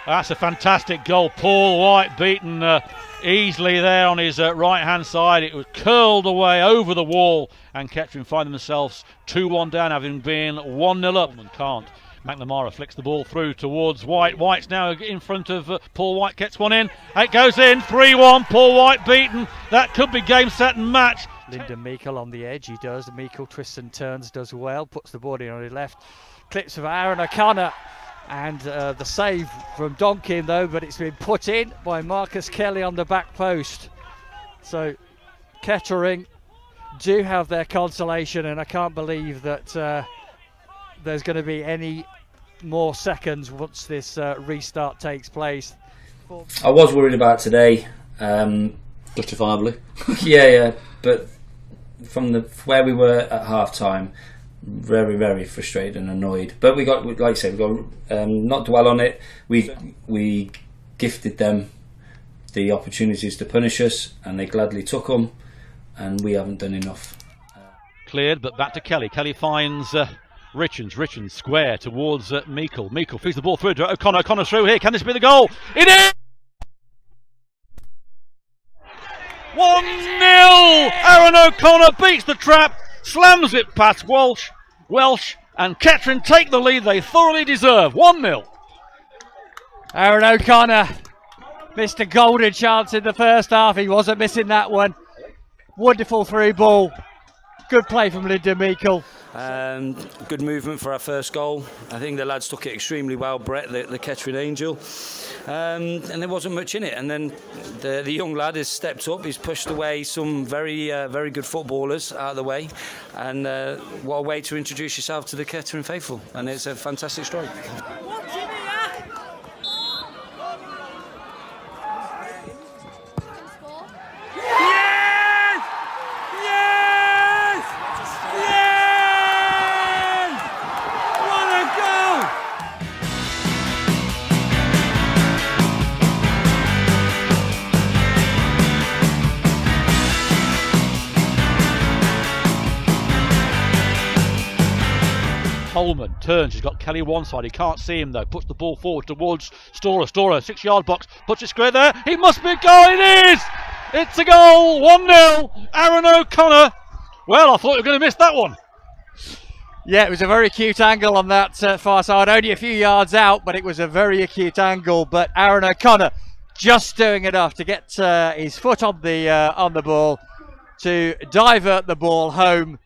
That's a fantastic goal. Paul White beaten uh, easily there on his uh, right-hand side. It was curled away over the wall and Kettering find themselves two one down, having been one nil up. And can't. McNamara flicks the ball through towards White. White's now in front of uh, Paul White, gets one in. It goes in, three one, Paul White beaten. That could be game, set and match. Lyndon Meikle on the edge, he does. Meikle twists and turns, does well, puts the ball in on his left. Clips of Aaron O'Connor and uh, the save from Donkin though, but it's been put in by Marcus Kelly on the back post. So Kettering do have their consolation, and I can't believe that... Uh, there's going to be any more seconds once this uh, restart takes place. I was worried about today, um, justifiably. yeah, yeah, but from the where we were at half time, very, very frustrated and annoyed. But we got, like I say, we got um, not dwell on it. We we gifted them the opportunities to punish us, and they gladly took them. And we haven't done enough. Cleared, but back to Kelly. Kelly finds. Uh... Richards, Richards square towards uh, Meikle. Meikle feeds the ball through to O'Connor. O'Connor's through here. Can this be the goal? It is! one nil! Aaron O'Connor beats the trap, slams it past Welsh. Welsh and Kettering take the lead they thoroughly deserve. one nil. Aaron O'Connor missed a golden chance in the first half. He wasn't missing that one. Wonderful through ball. Good play from Lyndon Meikle. Um, good movement for our first goal. I think the lads took it extremely well. Brett, the, the Kettering Angel, um, and there wasn't much in it. And then the, the young lad has stepped up. He's pushed away some very, uh, very good footballers out of the way. And uh, what a way to introduce yourself to the Kettering faithful. And it's a fantastic strike. Holman turns, he's got Kelly one side, he can't see him though, puts the ball forward towards Storer, Storer, six yard box, puts it square there, he must be a goal, it is! It's a goal, one nil, Aaron O'Connor. Well, I thought we were going to miss that one. Yeah, it was a very acute angle on that uh, far side, only a few yards out, but it was a very acute angle, but Aaron O'Connor just doing enough to get uh, his foot on the, uh, on the ball, to divert the ball home.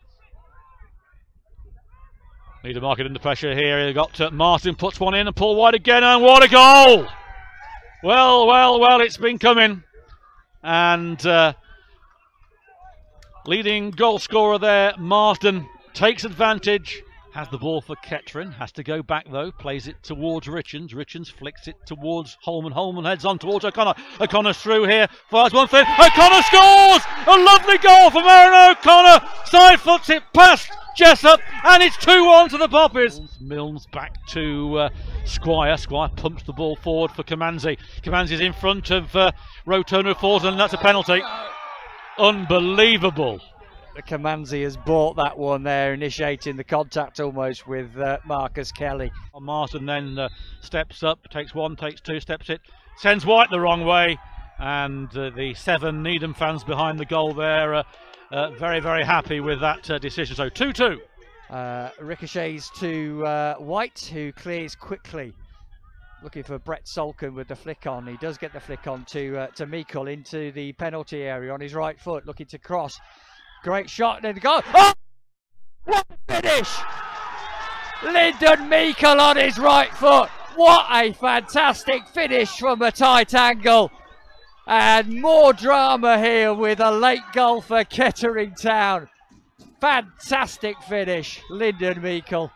Need a market under pressure here. He got uh, Martin puts one in and Paul White again, and what a goal! Well, well, well, it's been coming. And uh, leading goal scorer there, Marsden, takes advantage. Has the ball for Kettering, has to go back though, plays it towards Richards. Richards flicks it towards Holman. Holman heads on towards O'Connor. O'Connor's through here, fires one thing. O'Connor scores! A lovely goal from Aaron O'Connor. Side foots it past Jessup, and it's two one to the Poppies. Milnes back to uh, Squire. Squire pumps the ball forward for Comanzi. Comanzi's in front of uh, Rowe Turner, falls, and that's a penalty. Unbelievable. The Comanzi has bought that one there, initiating the contact almost with uh, Marcus Kelly. Martin then uh, steps up, takes one, takes two, steps it, sends White the wrong way, and uh, the seven Needham fans behind the goal there uh, Uh, very, very happy with that uh, decision. So two two. Uh, ricochets to uh, White, who clears quickly, looking for Brett Solkin with the flick on. He does get the flick on to uh, to Meikle into the penalty area on his right foot, looking to cross. Great shot, and the goal. Oh! What a finish! Lyndon Meikle on his right foot. What a fantastic finish from a tight angle. And more drama here with a late goal for Kettering Town. Fantastic finish, Lyndon Meikle.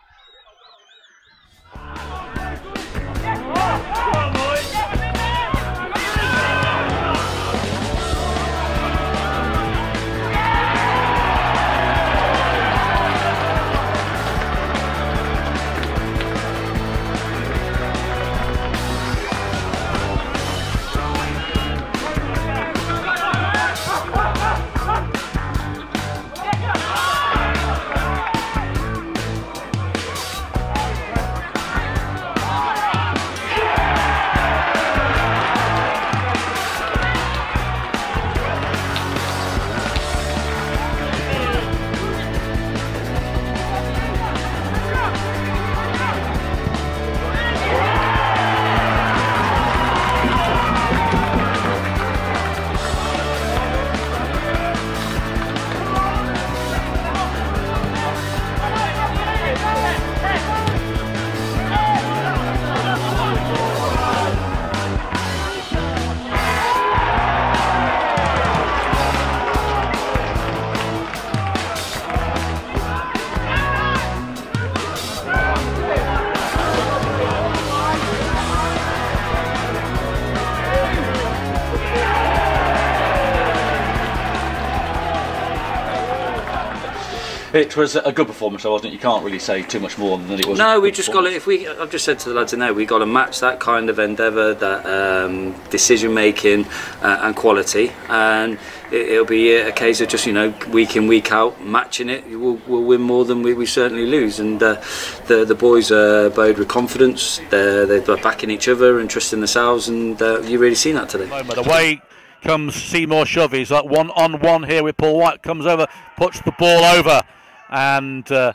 It was a good performance, though, wasn't it? You can't really say too much more than it was. No, we just got to, if we, I've just said to the lads in there, we got to match that kind of endeavour, that um, decision making uh, and quality, and it, it'll be a case of just, you know, week in, week out, matching it. We'll, we'll win more than we, we certainly lose, and uh, the the boys are uh, bowed with confidence. They're, they're backing each other and trusting themselves, and uh, you really seen that today. Away comes Seymour Shovey. He's like one on one here with Paul White. Comes over, puts the ball over, and uh,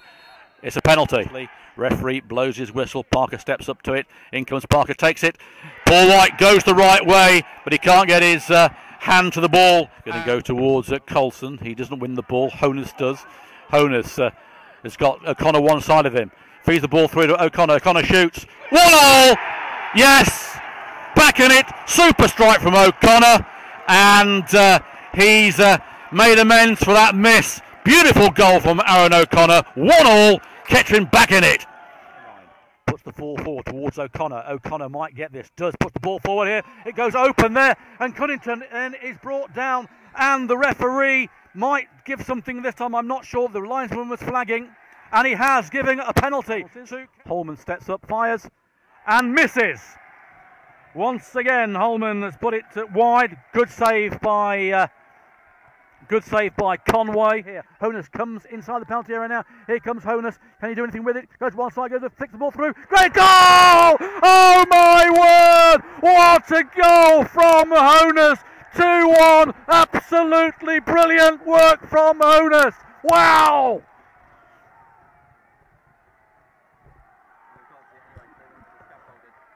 it's a penalty. Referee blows his whistle. Parker steps up to it. In comes Parker, takes it. Paul White goes the right way, but he can't get his uh, hand to the ball. Going to go towards uh, Coulson. He doesn't win the ball. Hones does. Hones uh, has got O'Connor one side of him. Feeds the ball through to O'Connor. O'Connor shoots. One all! Yes! Back in it. Super strike from O'Connor. And uh, he's uh, made amends for that miss. Beautiful goal from Aaron O'Connor. One all. Kettering back in it. Puts the ball forward towards O'Connor. O'Connor might get this. Does put the ball forward here. It goes open there. And Cunnington is brought down. And the referee might give something this time. I'm not sure. The linesman was flagging. And he has, giving a penalty. Holman steps up, fires, and misses. Once again, Holman has put it wide. Good save by, uh, good save by Conway. Here, Hones comes inside the penalty area now. Here comes Hones. Can he do anything with it? Goes one side, goes, flicks the ball through. Great goal! Oh my word! What a goal from Hones! two one. Absolutely brilliant work from Hones. Wow!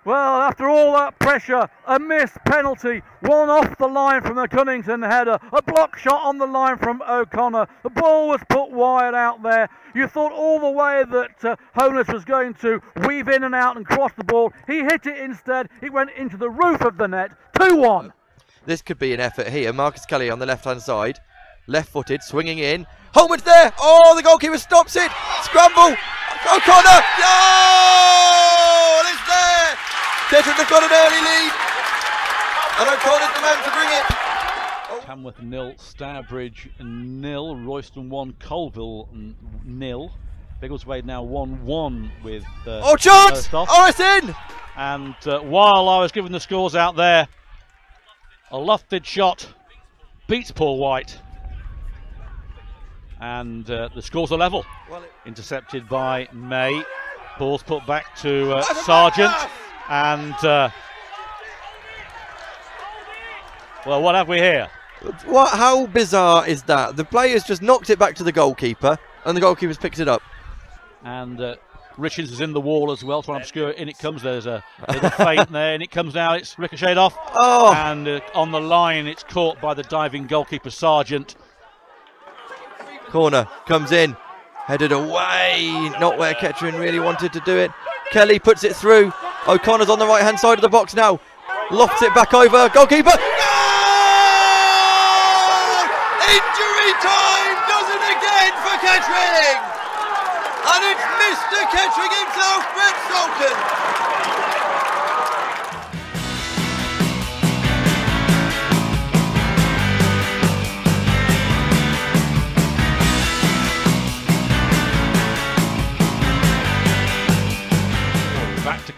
Well, after all that pressure, a missed penalty, one off the line from the Cunnington header, a block shot on the line from O'Connor, the ball was put wide out there. You thought all the way that uh, Hones was going to weave in and out and cross the ball. He hit it instead, it went into the roof of the net, two one. This could be an effort here. Marcus Kelly on the left-hand side, left-footed, swinging in. Holman's there, oh, the goalkeeper stops it, scramble, O'Connor, oh, it's there! Kettering have got an early lead, and O'Connor's the man to bring it. Oh. Tamworth nil, Stourbridge nil, Royston one, Colville nil. Biggleswade now one one with. Uh, oh, chance! Oh, it's in! And uh, while I was giving the scores out there, a lofted shot beats Paul White. And uh, the scores are level. Intercepted by May. Ball's put back to uh, Sargent. And, uh, well, what have we here? What? How bizarre is that? The players just knocked it back to the goalkeeper, and the goalkeeper's picked it up. And uh, Richards is in the wall as well, trying to obscure it. In it comes, there's a, there's a feint there, and it comes now, it's ricocheted off. Oh. And uh, on the line, it's caught by the diving goalkeeper, Sargent. Corner comes in, headed away, not where Kettering really wanted to do it. Kelly puts it through. O'Connor's on the right hand side of the box now, lofts it back over, goalkeeper. Goal! Injury time does it again for Kettering, and it's Mister Kettering himself, Brett Solkin.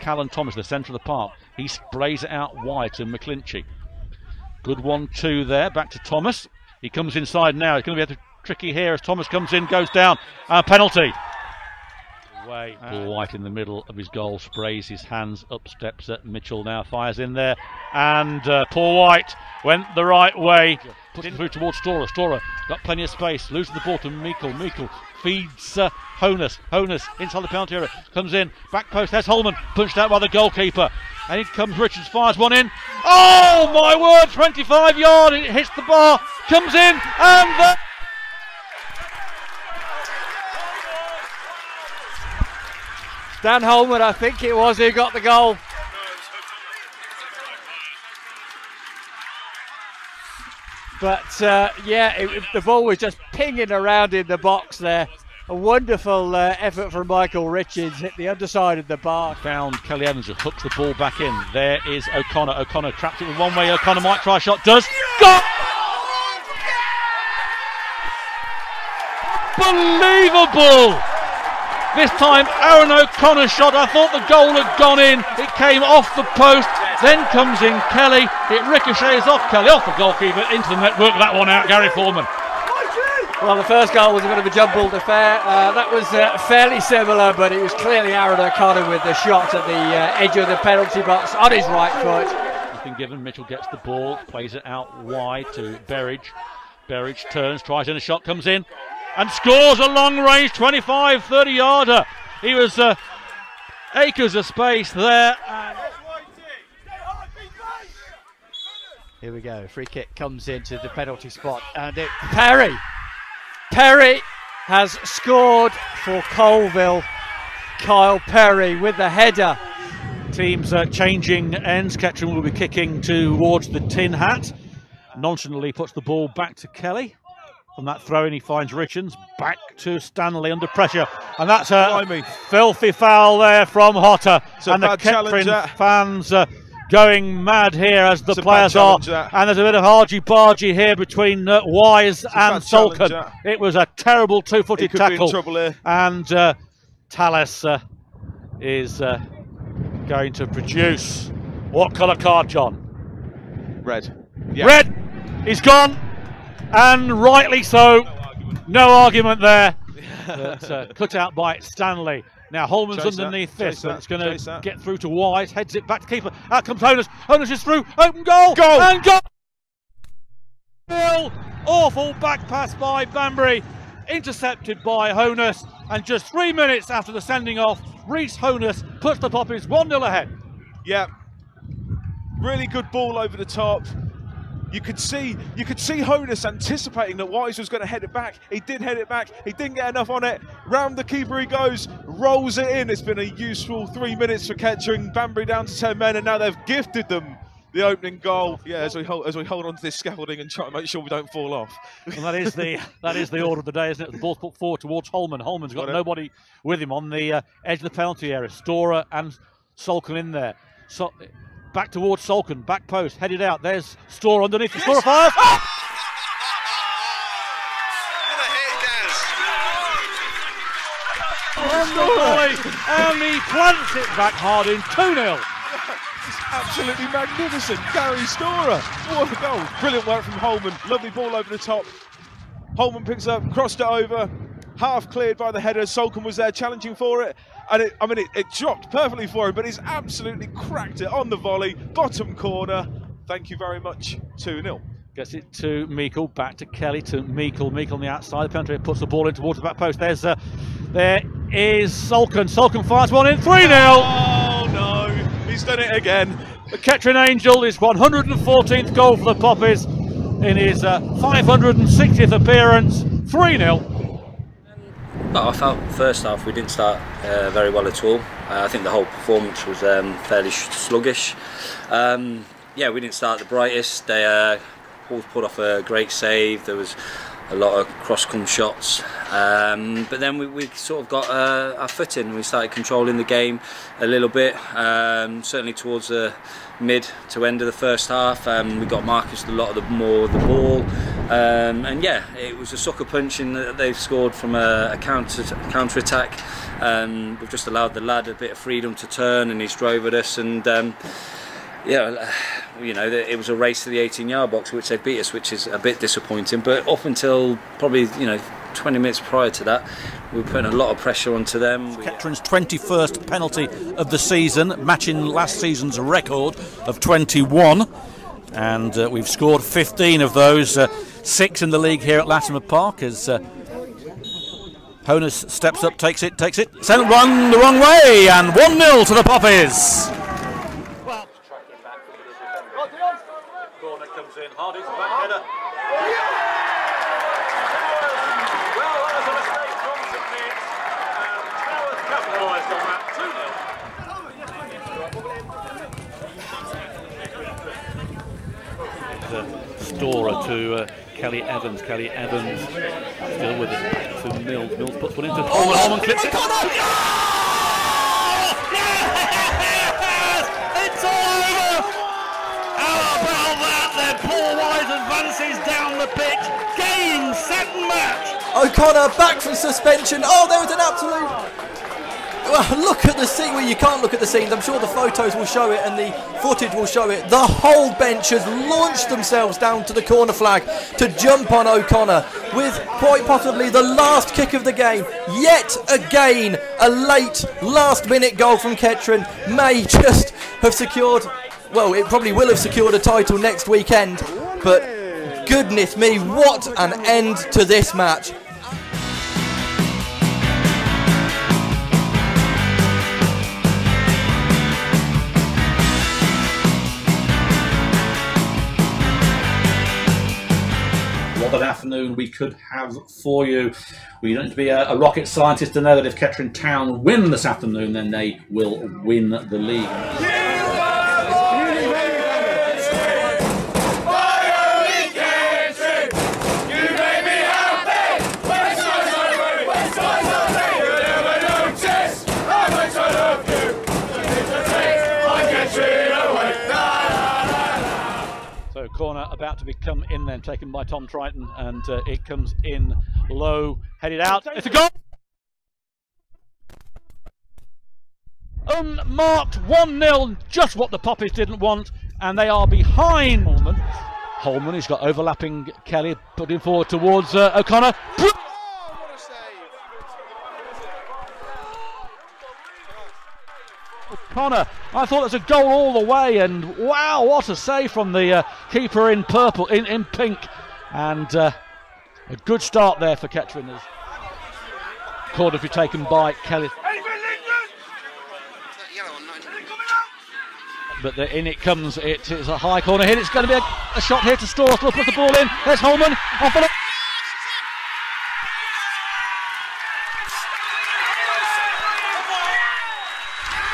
Callan Thomas, the centre of the park, he sprays it out wide to McClinchy. Good one two there, back to Thomas. He comes inside now. It's going to be a tricky here as Thomas comes in, goes down, and a penalty. Away. Paul White in the middle of his goal, sprays his hands up, steps at Mitchell now, fires in there, and uh, Paul White went the right way, puts it through towards Storer. Storer got plenty of space, loses the ball to Meikle. Meikle feeds uh, Hones. Hones inside the penalty area, comes in, back post, there's Holman, punched out by the goalkeeper, and in comes Richards, fires one in. Oh my word, twenty-five yard, it hits the bar, comes in, and the... Dan Holman, I think it was, who got the goal. But uh, yeah, it, the ball was just pinging around in the box there. A wonderful uh, effort from Michael Richards, hit the underside of the bar. Found Kelly Evans, who hooks the ball back in. There is O'Connor. O'Connor traps it with one way. O'Connor might try a shot, does. Goal! Unbelievable! This time Aaron O'Connor shot. I thought the goal had gone in. It came off the post. Then comes in Kelly. It ricochets off Kelly, off the goalkeeper, into the net. Work that one out, Gary Foreman. Well, the first goal was a bit of a jumbled affair. Uh, that was uh, fairly similar, but it was clearly Aaron O'Connor with the shot at the uh, edge of the penalty box on his right foot. He's been given. Mitchell gets the ball, plays it out wide to Berridge. Berridge turns, tries in a shot, comes in, and scores a long range twenty-five thirty yarder. He was uh, acres of space there. And here we go. Free kick comes into the penalty spot, and it Perry. Perry has scored for Colville. Kyle Perry with the header. Teams are changing ends. Kettering will be kicking towards the tin hat. Nonchalantly puts the ball back to Kelly. From that throw in, he finds Richards. Back to Stanley under pressure. And that's a Blimey. filthy foul there from Hotter. And the Kettering fans are going mad here as the players are. And there's a bit of argy-bargy here between uh, Wise and Solcombe. It was a terrible two-footed tackle. And uh, Tallis uh, is uh, going to produce. What colour card, John? Red. Yeah. Red. He's gone. And rightly so. No argument, no argument there. But, uh, cut out by Stanley. Now Holman's chase underneath that, this, and it's going to get through to Wise. Heads it back to keeper. Out comes Honus. Honus is through. Open goal. Goal. And goal. Awful back pass by Banbury. Intercepted by Honus. And just three minutes after the sending off, Rhys Hones puts the Poppies one nil ahead. Yeah. Really good ball over the top. You could see, you could see Hones anticipating that Wise was going to head it back. He did head it back. He didn't get enough on it. Round the keeper he goes, rolls it in. It's been a useful three minutes for Kettering. Banbury down to ten men, and now they've gifted them the opening goal. Yeah, as we hold, as we hold on to this scaffolding and try to make sure we don't fall off. And that is the that is the order of the day, isn't it? The ball's put forward towards Holman. Holman's got, got nobody with him on the uh, edge of the penalty area. Storer and Solkin in there. So. Back towards Solkin, back post, headed out. There's Storer underneath. Yes. Storer fires. Oh! What a hit, Gaz! And he plants it back hard in two nil. Absolutely magnificent, Gary Storer. What a goal! Brilliant work from Holman. Lovely ball over the top. Holman picks up, crossed it over, half cleared by the header. Solkin was there challenging for it. And it, I mean, it, it dropped perfectly for him, but he's absolutely cracked it on the volley, bottom corner. Thank you very much, two nil. Gets it to Meikle, back to Kelly, to Meikle. Meikle on the outside, the penalty puts the ball in towards the back post. There's, uh, there is Solkin. Solkin fires one in, three nil. Oh no, he's done it again. The Kettering Angel is one hundred fourteenth goal for the Poppies in his uh, five hundred sixtieth appearance, three nil. But I felt first half we didn't start uh, very well at all. Uh, I think the whole performance was um, fairly sluggish. Um, yeah, we didn't start the brightest. They uh, all pulled off a great save. There was a lot of cross-come shots. Um, but then we, we sort of got uh, our footing. We started controlling the game a little bit. Um, certainly towards the mid to end of the first half, um, we got Marcus a lot of the more of the ball. Um, and yeah, it was a sucker punch in that they've scored from a, a counter counter attack. Um, we've just allowed the lad a bit of freedom to turn, and he's drove at us. And um, yeah, you know, it was a race to the eighteen-yard box, which they beat us, which is a bit disappointing. But up until probably, you know, twenty minutes prior to that, we were putting a lot of pressure onto them. Kettering's twenty-first penalty of the season, matching last season's record of twenty-one, and uh, we've scored fifteen of those. Uh, Six in the league here at Latimer Park as uh, Hones steps up, takes it, takes it, sent one the wrong way, and one nil to the Poppies. Well, corner comes in, Hardy's back header. Well, that was a mistake from Saint Nick's, and Towers capitalised on that. Two nil. Storer to uh, Kelly Evans. Kelly Evans still with it back to Mills. Mills puts one into Holman. Oh, Holman clips it. Oh, yes! It's all over. How about that? Then Paul White advances down the pitch. Game, set, match. O'Connor back from suspension. Oh, there was an absolute... Well, look at the scene. Well, you can't look at the scenes. I'm sure the photos will show it and the footage will show it. The whole bench has launched themselves down to the corner flag to jump on O'Connor with quite possibly the last kick of the game. Yet again, a late last-minute goal from Kettering may just have secured... Well, it probably will have secured a title next weekend. But goodness me, what an end to this match. An afternoon we could have for you. We don't need to be a, a rocket scientist to know that if Kettering Town win this afternoon, then they will win the league. Corner about to become in, then taken by Tom Triton, and uh, it comes in low, headed out. It's a goal! Unmarked one nil, just what the Poppies didn't want, and they are behind. Holman, Holman who's got overlapping Kelly, putting forward towards uh, O'Connor. O'Connor, I thought it was a goal all the way, and wow, what a save from the uh, keeper in purple, in, in pink, and uh, a good start there for Kettering. Corner to be taken by Kelly. But the, in it comes, it is a high corner hit, it's going to be a, a shot here to Storer, put the ball in, there's Holman, off the left.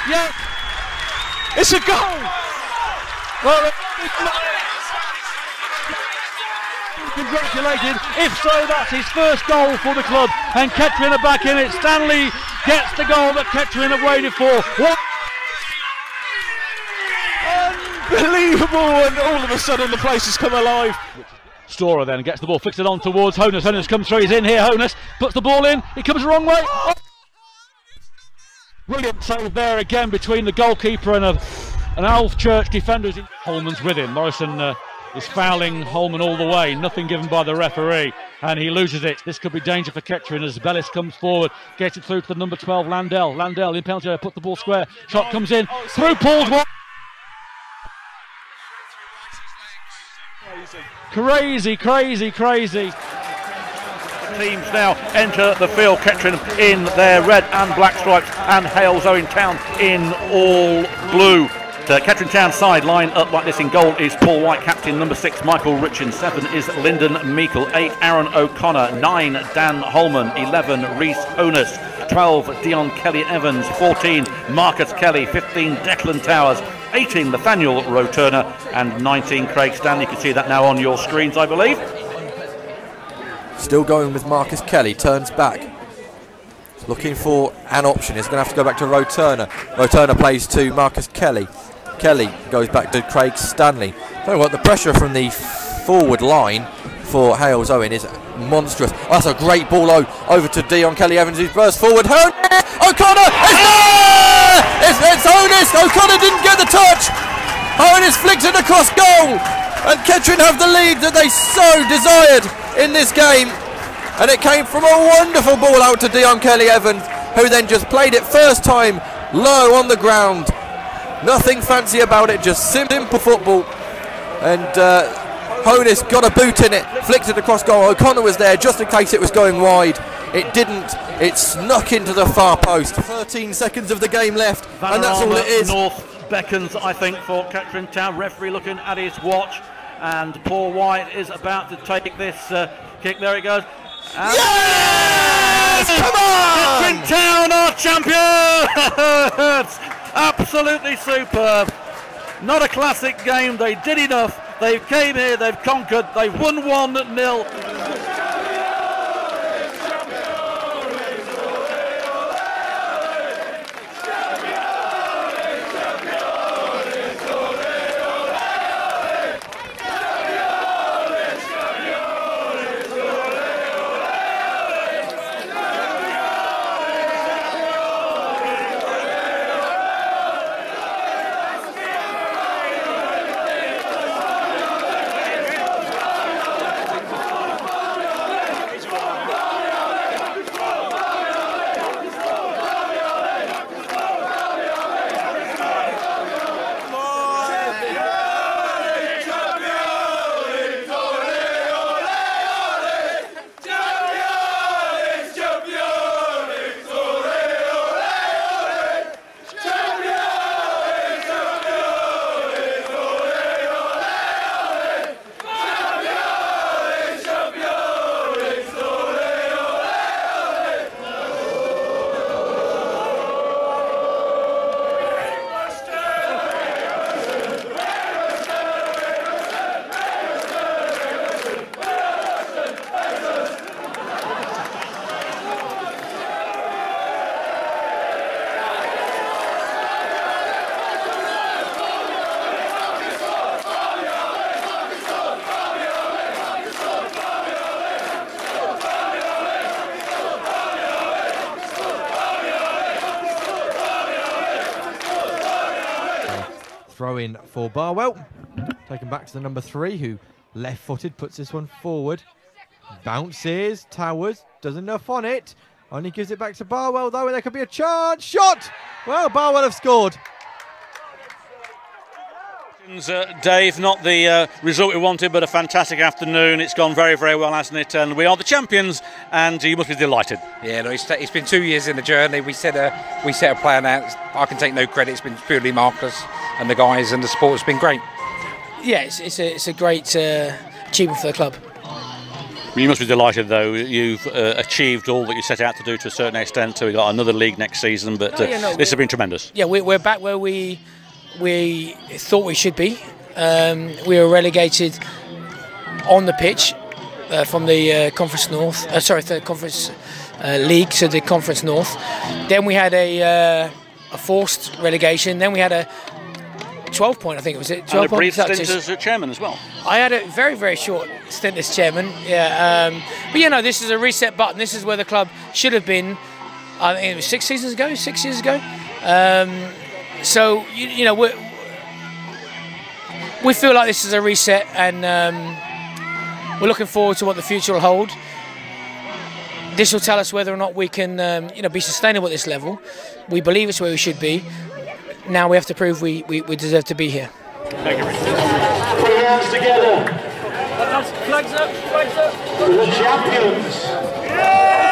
Yeah, it's a goal. Well, congratulated. If so, that's his first goal for the club, and Kettering are back in it. Stanley gets the goal that Kettering have waited for. What? Unbelievable! And all of a sudden, the place has come alive. Storer then gets the ball, flicks it on towards Hones. Hones comes through. He's in here. Hones puts the ball in. It comes the wrong way. Oh. Brilliant save there again between the goalkeeper and a, an Alf Church defender. Holman's with him. Morrison uh, is fouling Holman all the way. Nothing given by the referee. And he loses it. This could be danger for Kettering as Bellis comes forward. Gets it through to the number twelve, Landell. Landell in penalty area, put the ball square. Shot comes in. Through Paul's one. Crazy, crazy, crazy. Teams now enter the field. Kettering in their red and black stripes, and Halesowen Town in all blue. The Kettering Town side line up like this. In goal is Paul White, captain. Number six, Michael Richards. Seven is Lyndon Meikle. Eight, Aaron O'Connor. Nine, Dan Holman. Eleven, Rhys Hones. Twelve, Dion Kelly Evans. Fourteen, Marcus Kelly. Fifteen, Declan Towers. Eighteen, Nathaniel Rowe Turner. And nineteen, Craig Stanley. You can see that now on your screens, I believe. Still going with Marcus Kelly, turns back. Looking for an option. He's going to have to go back to Rowe Turner. Rowe Turner plays to Marcus Kelly. Kelly goes back to Craig Stanley. I don't know what the pressure from the forward line for Halesowen is monstrous. Oh, that's a great ball over to Dion Kelly Evans, who's burst forward. O'Connor! It's, it's Hones! O'Connor didn't get the touch! Hones flicks it across goal! And Kettering have the lead that they so desired in this game, and it came from a wonderful ball out to Dion Kelly Evans, who then just played it first time low on the ground. Nothing fancy about it, just simple football, and uh, Hones got a boot in it, flicked it across goal. O'Connor was there just in case it was going wide. It didn't, it snuck into the far post. thirteen seconds of the game left, Vanarama, and that's all it is. North beckons, I think, for Kettering Town. Referee looking at his watch, and Paul White is about to take this uh, kick. There it goes. And yes! Come on! Kettering Town are champions! Absolutely superb. Not a classic game. They did enough. They came here. They've conquered. They've won one nil. throw-in for Barwell. Taken back to the number three, who left-footed, puts this one forward. Bounces, towers, does enough on it. Only gives it back to Barwell, though, and there could be a chance. Shot! Well, Barwell have scored. Uh, Dave, not the uh, result we wanted, but a fantastic afternoon. It's gone very, very well, hasn't it? And we are the champions, and you must be delighted. Yeah, no, it's, it's been two years in the journey. We set a we set a plan out. I can take no credit. It's been purely Marcus and the guys, and the support has been great. Yeah, it's, it's a it's a great uh, achievement for the club. You must be delighted, though. You've uh, achieved all that you set out to do to a certain extent. So we got another league next season, but uh, oh, yeah, no, this has been tremendous. Yeah, we, we're back where we. We thought we should be. Um, we were relegated on the pitch uh, from the uh, Conference North, uh, sorry, the Conference uh, League to the Conference North. Then we had a, uh, a forced relegation. Then we had a twelve point, I think it was it. twelve and a brief stint as a chairman as well. I had a very, very short stint as chairman. Yeah, um, but you know, this is a reset button. This is where the club should have been. I think it was six seasons ago. Six years ago. Um, So, you, you know, we we feel like this is a reset, and um, we're looking forward to what the future will hold. This will tell us whether or not we can, um, you know, be sustainable at this level. We believe it's where we should be. Now we have to prove we, we, we deserve to be here. Thank you, Rhys. Put your hands together. Flags up, flags up. The champions. Yeah!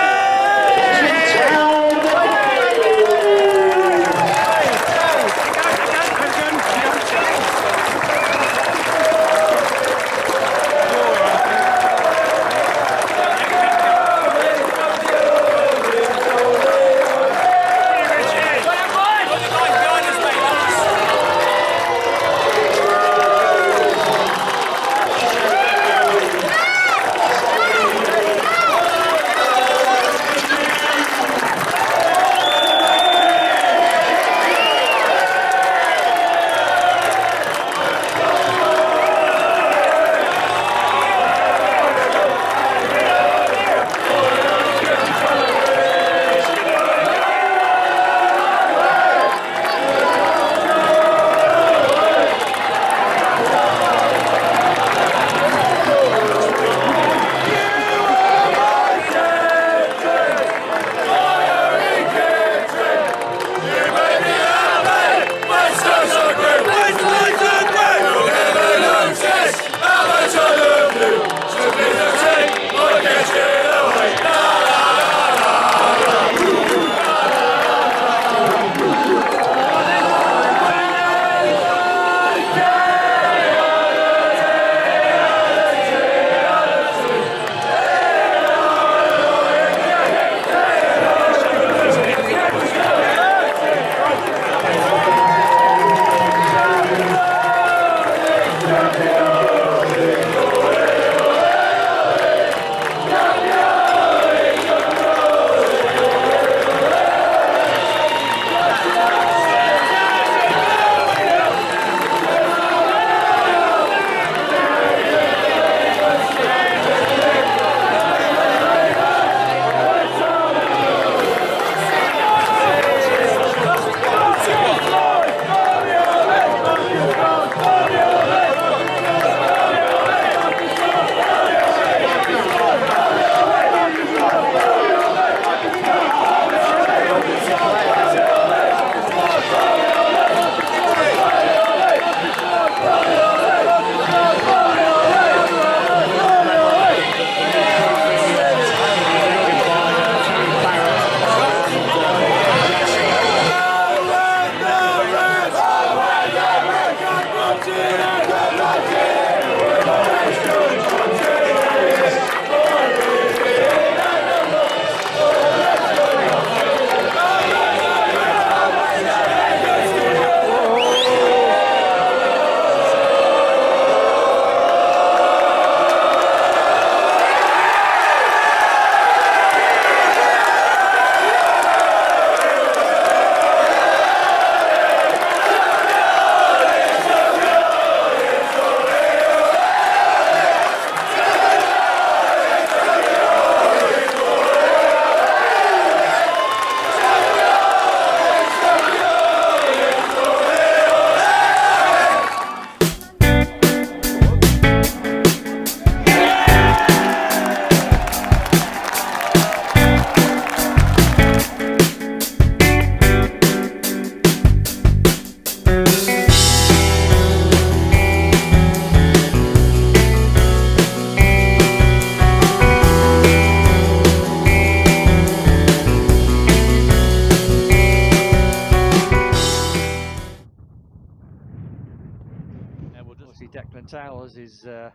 Brent Towers is uh,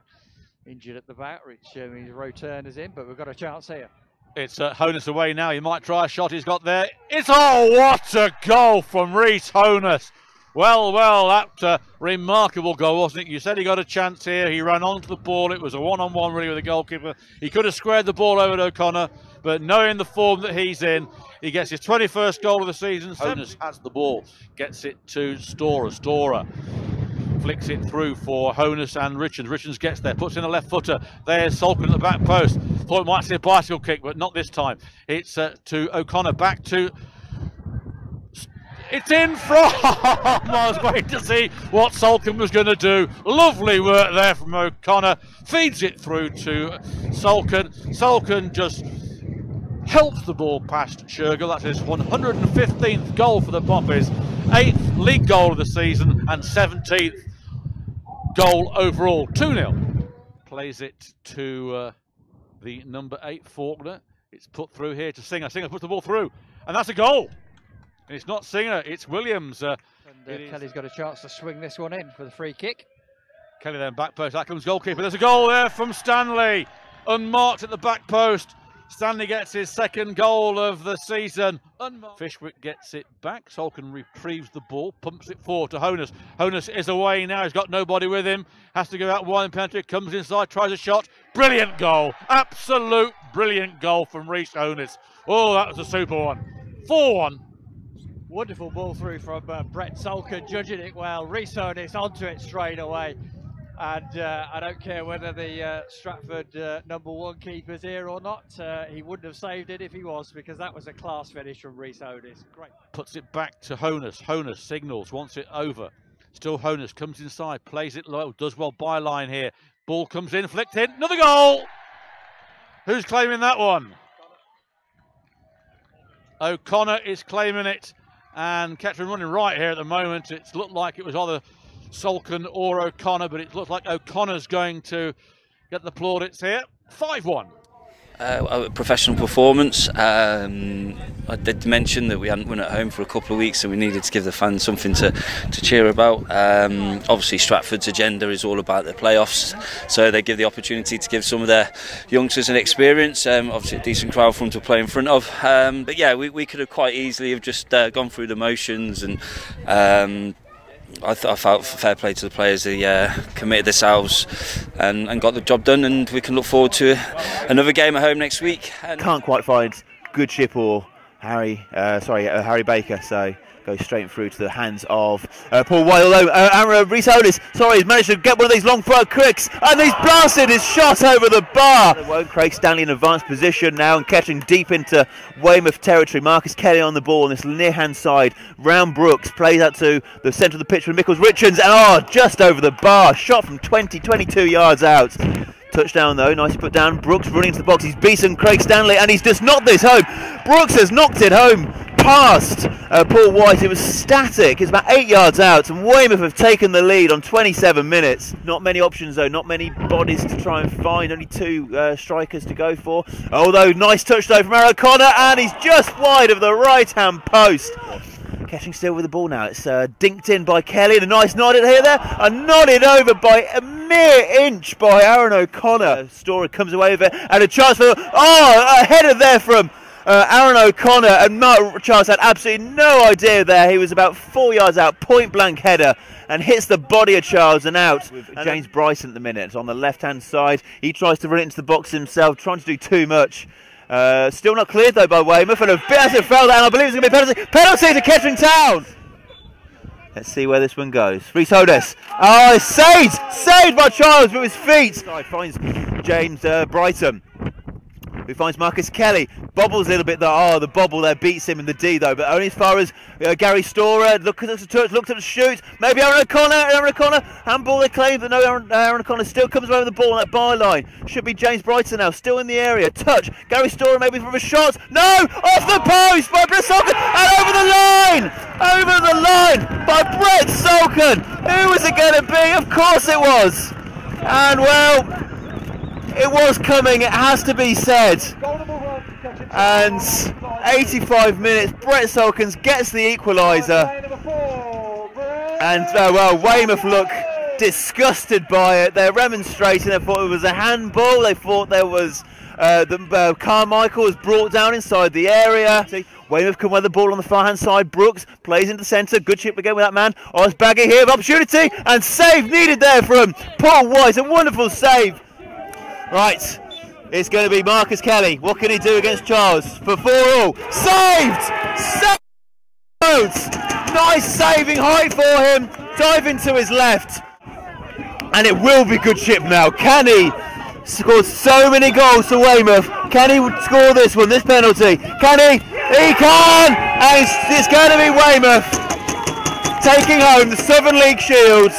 injured at the back, which uh, means Rowe Turner's in, but we've got a chance here. It's uh, Hones away now. He might try a shot he's got there. It's, oh, what a goal from Rhys Hones. Well, well, that uh, remarkable goal, wasn't it? You said he got a chance here. He ran onto the ball. It was a one-on-one, really, with the goalkeeper. He could have squared the ball over to O'Connor, but knowing the form that he's in, he gets his twenty-first goal of the season. Hones has the ball, gets it to Storer. Storer flicks it through for Hones and Richards. Richards gets there, puts in a left footer. There's Solcombe at the back post. Thought it might see a bicycle kick, but not this time. It's uh, to O'Connor, back to... It's in from. I was waiting to see what Solcombe was going to do. Lovely work there from O'Connor. Feeds it through to Solcombe. Solcombe just helps the ball past Shergill. That's his one hundred fifteenth goal for the Poppies, eighth league goal of the season, and seventeenth goal overall. two nil. Plays it to uh, the number eight Faulkner. It's put through here to Singer. Singer puts the ball through, and that's a goal. And it's not Singer, it's Williams. Uh, and uh, Kelly's got a chance to swing this one in for the free kick. Kelly then back post, that comes goalkeeper. There's a goal there from Stanley, unmarked at the back post. Stanley gets his second goal of the season. Unmarked. Fishwick gets it back. Solcombe retrieves the ball, pumps it forward to Hones. Hones is away now, he's got nobody with him. Has to go out wide and penalty, comes inside, tries a shot. Brilliant goal, absolute brilliant goal from Rhys Hones. Oh, that was a super one. four one. Wonderful ball through from uh, Brett Solkin, judging it well. Rhys Hones onto it straight away. And uh, I don't care whether the uh, Stratford uh, number one keeper's here or not. Uh, he wouldn't have saved it if he was, because that was a class finish from Rhys Hones. Great. Puts it back to Hones. Hones signals, wants it over. Still Hones comes inside, plays it low, does well byline here. Ball comes in, flicked in, another goal! Who's claiming that one? O'Connor is claiming it. And Kettering running right here at the moment. It's looked like it was either Solcombe or O'Connor, but it looks like O'Connor's going to get the plaudits here. five one. Uh, a professional performance. Um, I did mention that we hadn't won at home for a couple of weeks, so we needed to give the fans something to, to cheer about. Um, obviously, Stratford's agenda is all about the playoffs, so they give the opportunity to give some of their youngsters an experience. Um, obviously, a decent crowd for them to play in front of. Um, but yeah, we, we could have quite easily have just uh, gone through the motions, and um, I, th I felt fair play to the players. They uh, committed themselves and, and got the job done, and we can look forward to another game at home next week. And can't quite find Goodship or Harry, uh, sorry, uh, Harry Baker, so goes straight through to the hands of uh, Paul White. Although uh, Rhys Hones, sorry, he's managed to get one of these long throw quicks, and he's blasted his shot over the bar. It won't. Craig Stanley in advanced position now, and Kettering deep into Weymouth territory. Marcus Kelly on the ball on this near hand side. Round Brooks plays out to the centre of the pitch with Michael Richards, and oh, just over the bar. Shot from twenty, twenty-two yards out. Touchdown though, nice put down. Brooks running into the box, he's beaten Craig Stanley, and he's just knocked this home. Brooks has knocked it home past uh, Paul White. It was static, it's about eight yards out, and Weymouth have taken the lead on twenty-seven minutes. Not many options though, not many bodies to try and find, only two uh, strikers to go for. Although nice touch though from Aaron O'Connor, and he's just wide of the right hand post. Kettering still with the ball now. It's uh, dinked in by Kelly, and a nice nod in here there, and nodded over by a mere inch by Aaron O'Connor. Uh, Storer comes away with it, and a chance for, oh, a header there from uh, Aaron O'Connor, and Mark Richards had absolutely no idea there. He was about four yards out, point blank header, and hits the body of Charles and out. With James Bryson at the minute on the left hand side. He tries to run into the box himself, trying to do too much. Uh, still not cleared though by Weymouth, and a massive foul down. I believe it's going to be a penalty. Penalty to Kettering Town! Let's see where this one goes. Rhys Hones. Oh, it's saved! Saved by Charles with his feet! Finds James uh, Brighton, who finds Marcus Kelly. Bobbles a little bit there. Oh, the bobble there beats him in the D though, but only as far as uh, Gary Storer. Look at the touch, looks at the shoot. Maybe Aaron O'Connor, Aaron O'Connor. Handball they claim, but no, Aaron, Aaron O'Connor still comes away with the ball on that byline. Should be James Brighton now, still in the area. Touch, Gary Storer maybe from a shot. No, off the post by Brett Solkin, and over the line, over the line by Brett Solkin. Who was it going to be? Of course it was. And well, it was coming, it has to be said. And eighty-five minutes, Brett Solkins gets the equaliser, and uh, well, Weymouth look disgusted by it. They're remonstrating. They thought it was a handball. They thought there was uh, the uh, Carmichael was brought down inside the area. See, Weymouth can wear the ball on the far hand side. Brooks plays into the centre. Good chip again with that man. Osbagger here, opportunity and save needed there from Paul White. A wonderful save. Right, it's going to be Marcus Kelly. What can he do against Charles for four all? Saved. Saved. Nice saving height for him. Diving to his left, and it will be good chip now. Can he score so many goals to Weymouth? Can he score this one? This penalty? Can he? He can, and it's, it's going to be Weymouth taking home the Southern League Shield.